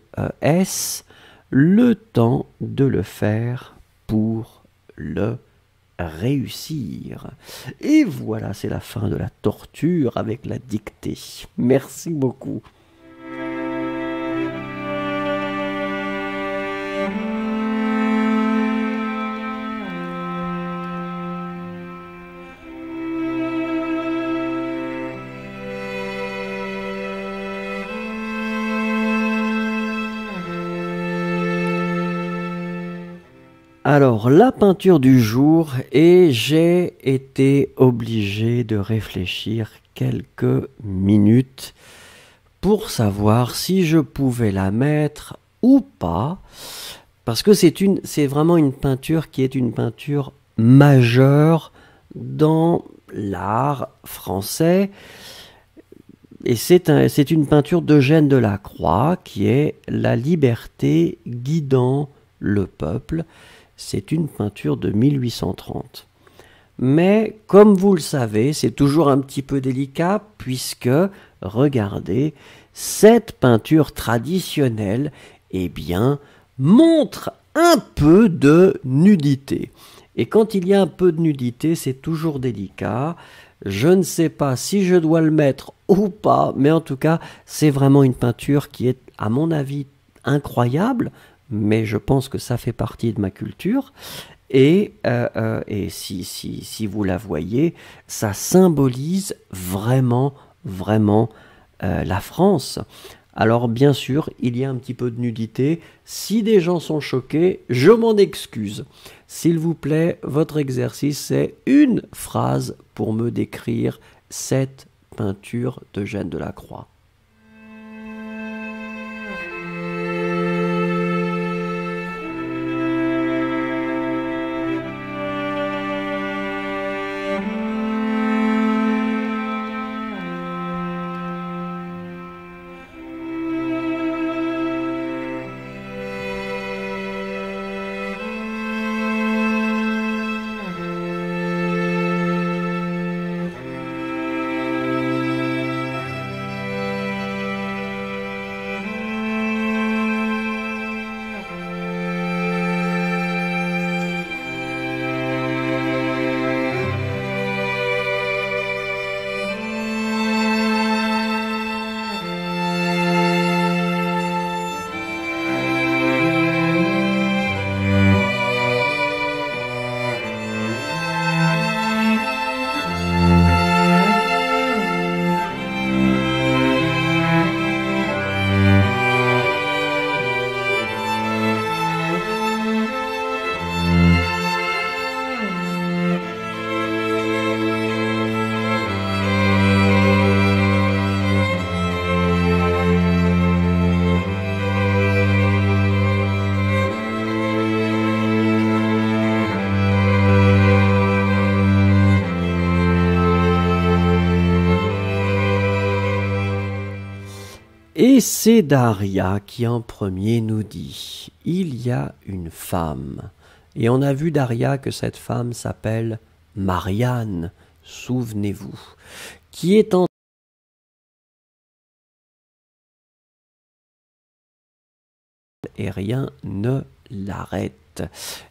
le temps de le faire pour le réussir. Et voilà, c'est la fin de la torture avec la dictée. Merci beaucoup. Alors, la peinture du jour, et j'ai été obligé de réfléchir quelques minutes pour savoir si je pouvais la mettre ou pas, parce que c'est vraiment une peinture qui est une peinture majeure dans l'art français, et c'est une peinture d'Eugène Delacroix qui est « La liberté guidant le peuple ». C'est une peinture de 1830. Mais, comme vous le savez, c'est toujours un petit peu délicat, puisque, regardez, cette peinture traditionnelle, eh bien, montre un peu de nudité. Et quand il y a un peu de nudité, c'est toujours délicat. Je ne sais pas si je dois le mettre ou pas, mais en tout cas, c'est vraiment une peinture qui est, à mon avis, incroyable, mais je pense que ça fait partie de ma culture, et si vous la voyez, ça symbolise vraiment la France. Alors bien sûr, il y a un petit peu de nudité, si des gens sont choqués, je m'en excuse. S'il vous plaît, votre exercice, c'est une phrase pour me décrire cette peinture d'Eugène Delacroix. Et c'est Daria qui en premier nous dit « Il y a une femme ». Et on a vu, Daria, que cette femme s'appelle Marianne, souvenez-vous, qui est en et rien ne l'arrête.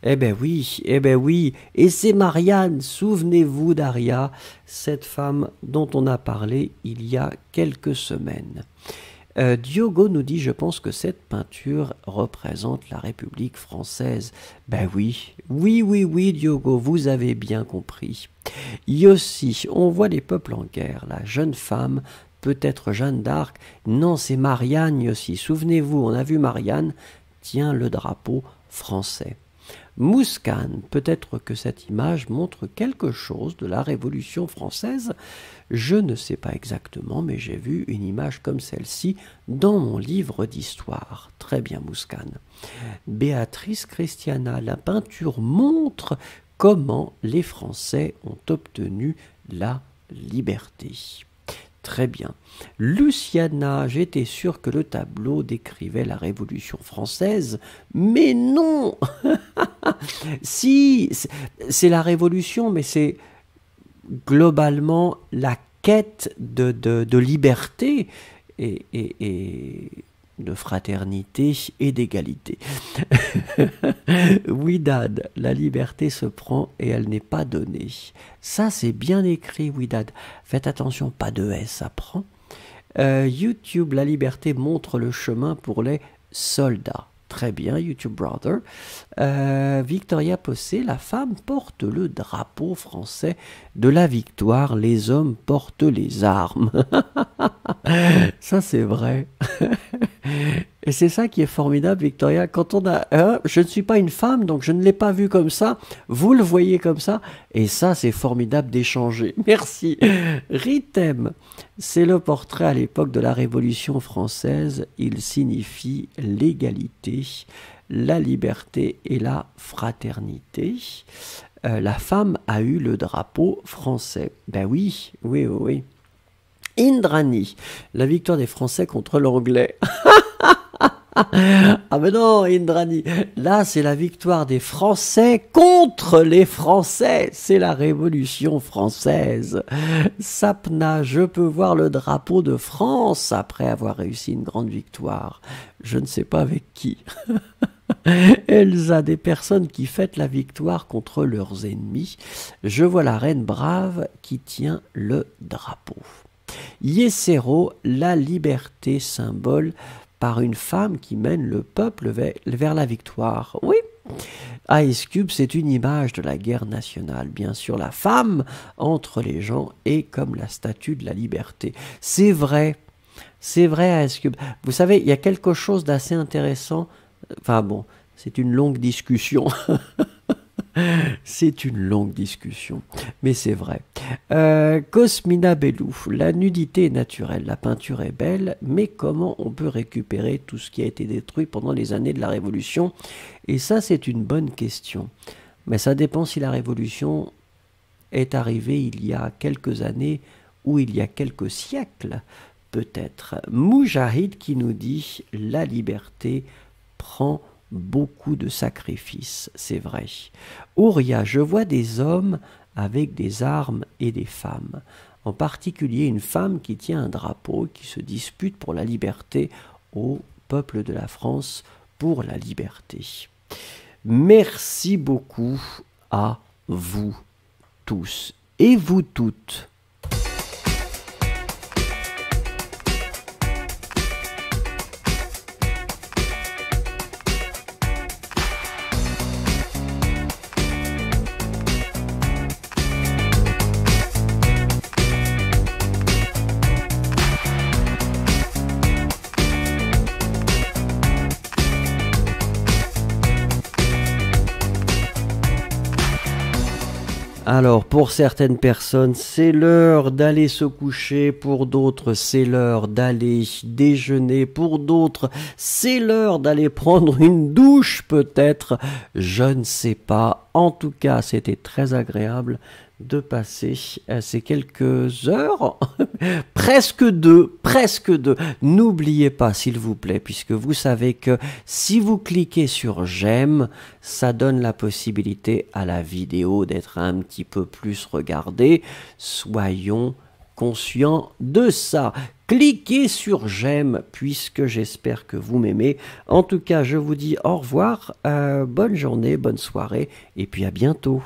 Eh ben oui, eh ben oui. Et c'est Marianne, souvenez-vous, Daria, cette femme dont on a parlé il y a quelques semaines. Diogo nous dit « Je pense que cette peinture représente la République française ». Ben oui, oui, oui, oui, Diogo, vous avez bien compris. Yossi, on voit les peuples en guerre, la jeune femme, peut-être Jeanne d'Arc. Non, c'est Marianne, Yossi, souvenez-vous, on a vu Marianne, tient le drapeau français. Mouskan, peut-être que cette image montre quelque chose de la Révolution française. Je ne sais pas exactement, mais j'ai vu une image comme celle-ci dans mon livre d'histoire. Très bien, Mouskan. Béatrice Christiana, la peinture montre comment les Français ont obtenu la liberté. Très bien. Luciana, j'étais sûr que le tableau décrivait la Révolution française, mais non. Si, c'est la Révolution, mais c'est globalement la quête de liberté et de fraternité et d'égalité. Oui, Dad, la liberté se prend et elle n'est pas donnée. Ça, c'est bien écrit, oui, Dad. Faites attention, pas de S à prendre. YouTube, la liberté montre le chemin pour les soldats. Très bien, YouTube Brother. Victoria Posse, la femme porte le drapeau français de la victoire, les hommes portent les armes. Ça, c'est vrai. Et c'est ça qui est formidable, Victoria. Quand on a... je ne suis pas une femme, donc je ne l'ai pas vu comme ça. Vous le voyez comme ça. Et ça, c'est formidable d'échanger. Merci. Ritem, c'est le portrait à l'époque de la Révolution française. Il signifie l'égalité, la liberté et la fraternité. La femme a eu le drapeau français. Ben oui, oui, oui. Indrani, la victoire des Français contre l'Anglais. Ah mais non, Indrani, là c'est la victoire des Français contre les Français, c'est la Révolution française. Sapna, je peux voir le drapeau de France après avoir réussi une grande victoire. Je ne sais pas avec qui. Elsa, des personnes qui fêtent la victoire contre leurs ennemis. Je vois la reine brave qui tient le drapeau. Yesero, la liberté symbole par une femme qui mène le peuple vers la victoire. Oui, Ice Cube, c'est une image de la guerre nationale. Bien sûr, la femme entre les gens est comme la statue de la liberté. C'est vrai Ice Cube. Vous savez, il y a quelque chose d'assez intéressant. Enfin bon, c'est une longue discussion. C'est une longue discussion, mais c'est vrai. Cosmina Bellou, la nudité est naturelle, la peinture est belle, mais comment on peut récupérer tout ce qui a été détruit pendant les années de la Révolution? Et ça, c'est une bonne question. Mais ça dépend si la Révolution est arrivée il y a quelques années ou il y a quelques siècles, peut-être. Moujahid qui nous dit « La liberté prend beaucoup de sacrifices », c'est vrai. Ouria, je vois des hommes avec des armes et des femmes, en particulier une femme qui tient un drapeau, qui se dispute pour la liberté au peuple de la France, pour la liberté. Merci beaucoup à vous tous et vous toutes. Alors, pour certaines personnes, c'est l'heure d'aller se coucher, pour d'autres, c'est l'heure d'aller déjeuner, pour d'autres, c'est l'heure d'aller prendre une douche, peut-être, je ne sais pas. En tout cas, c'était très agréable de passer ces quelques heures, presque deux. N'oubliez pas, s'il vous plaît, puisque vous savez que si vous cliquez sur j'aime, ça donne la possibilité à la vidéo d'être un petit peu plus regardée. Soyons conscients de ça. Cliquez sur j'aime, puisque j'espère que vous m'aimez. En tout cas, je vous dis au revoir, bonne journée, bonne soirée, et puis à bientôt.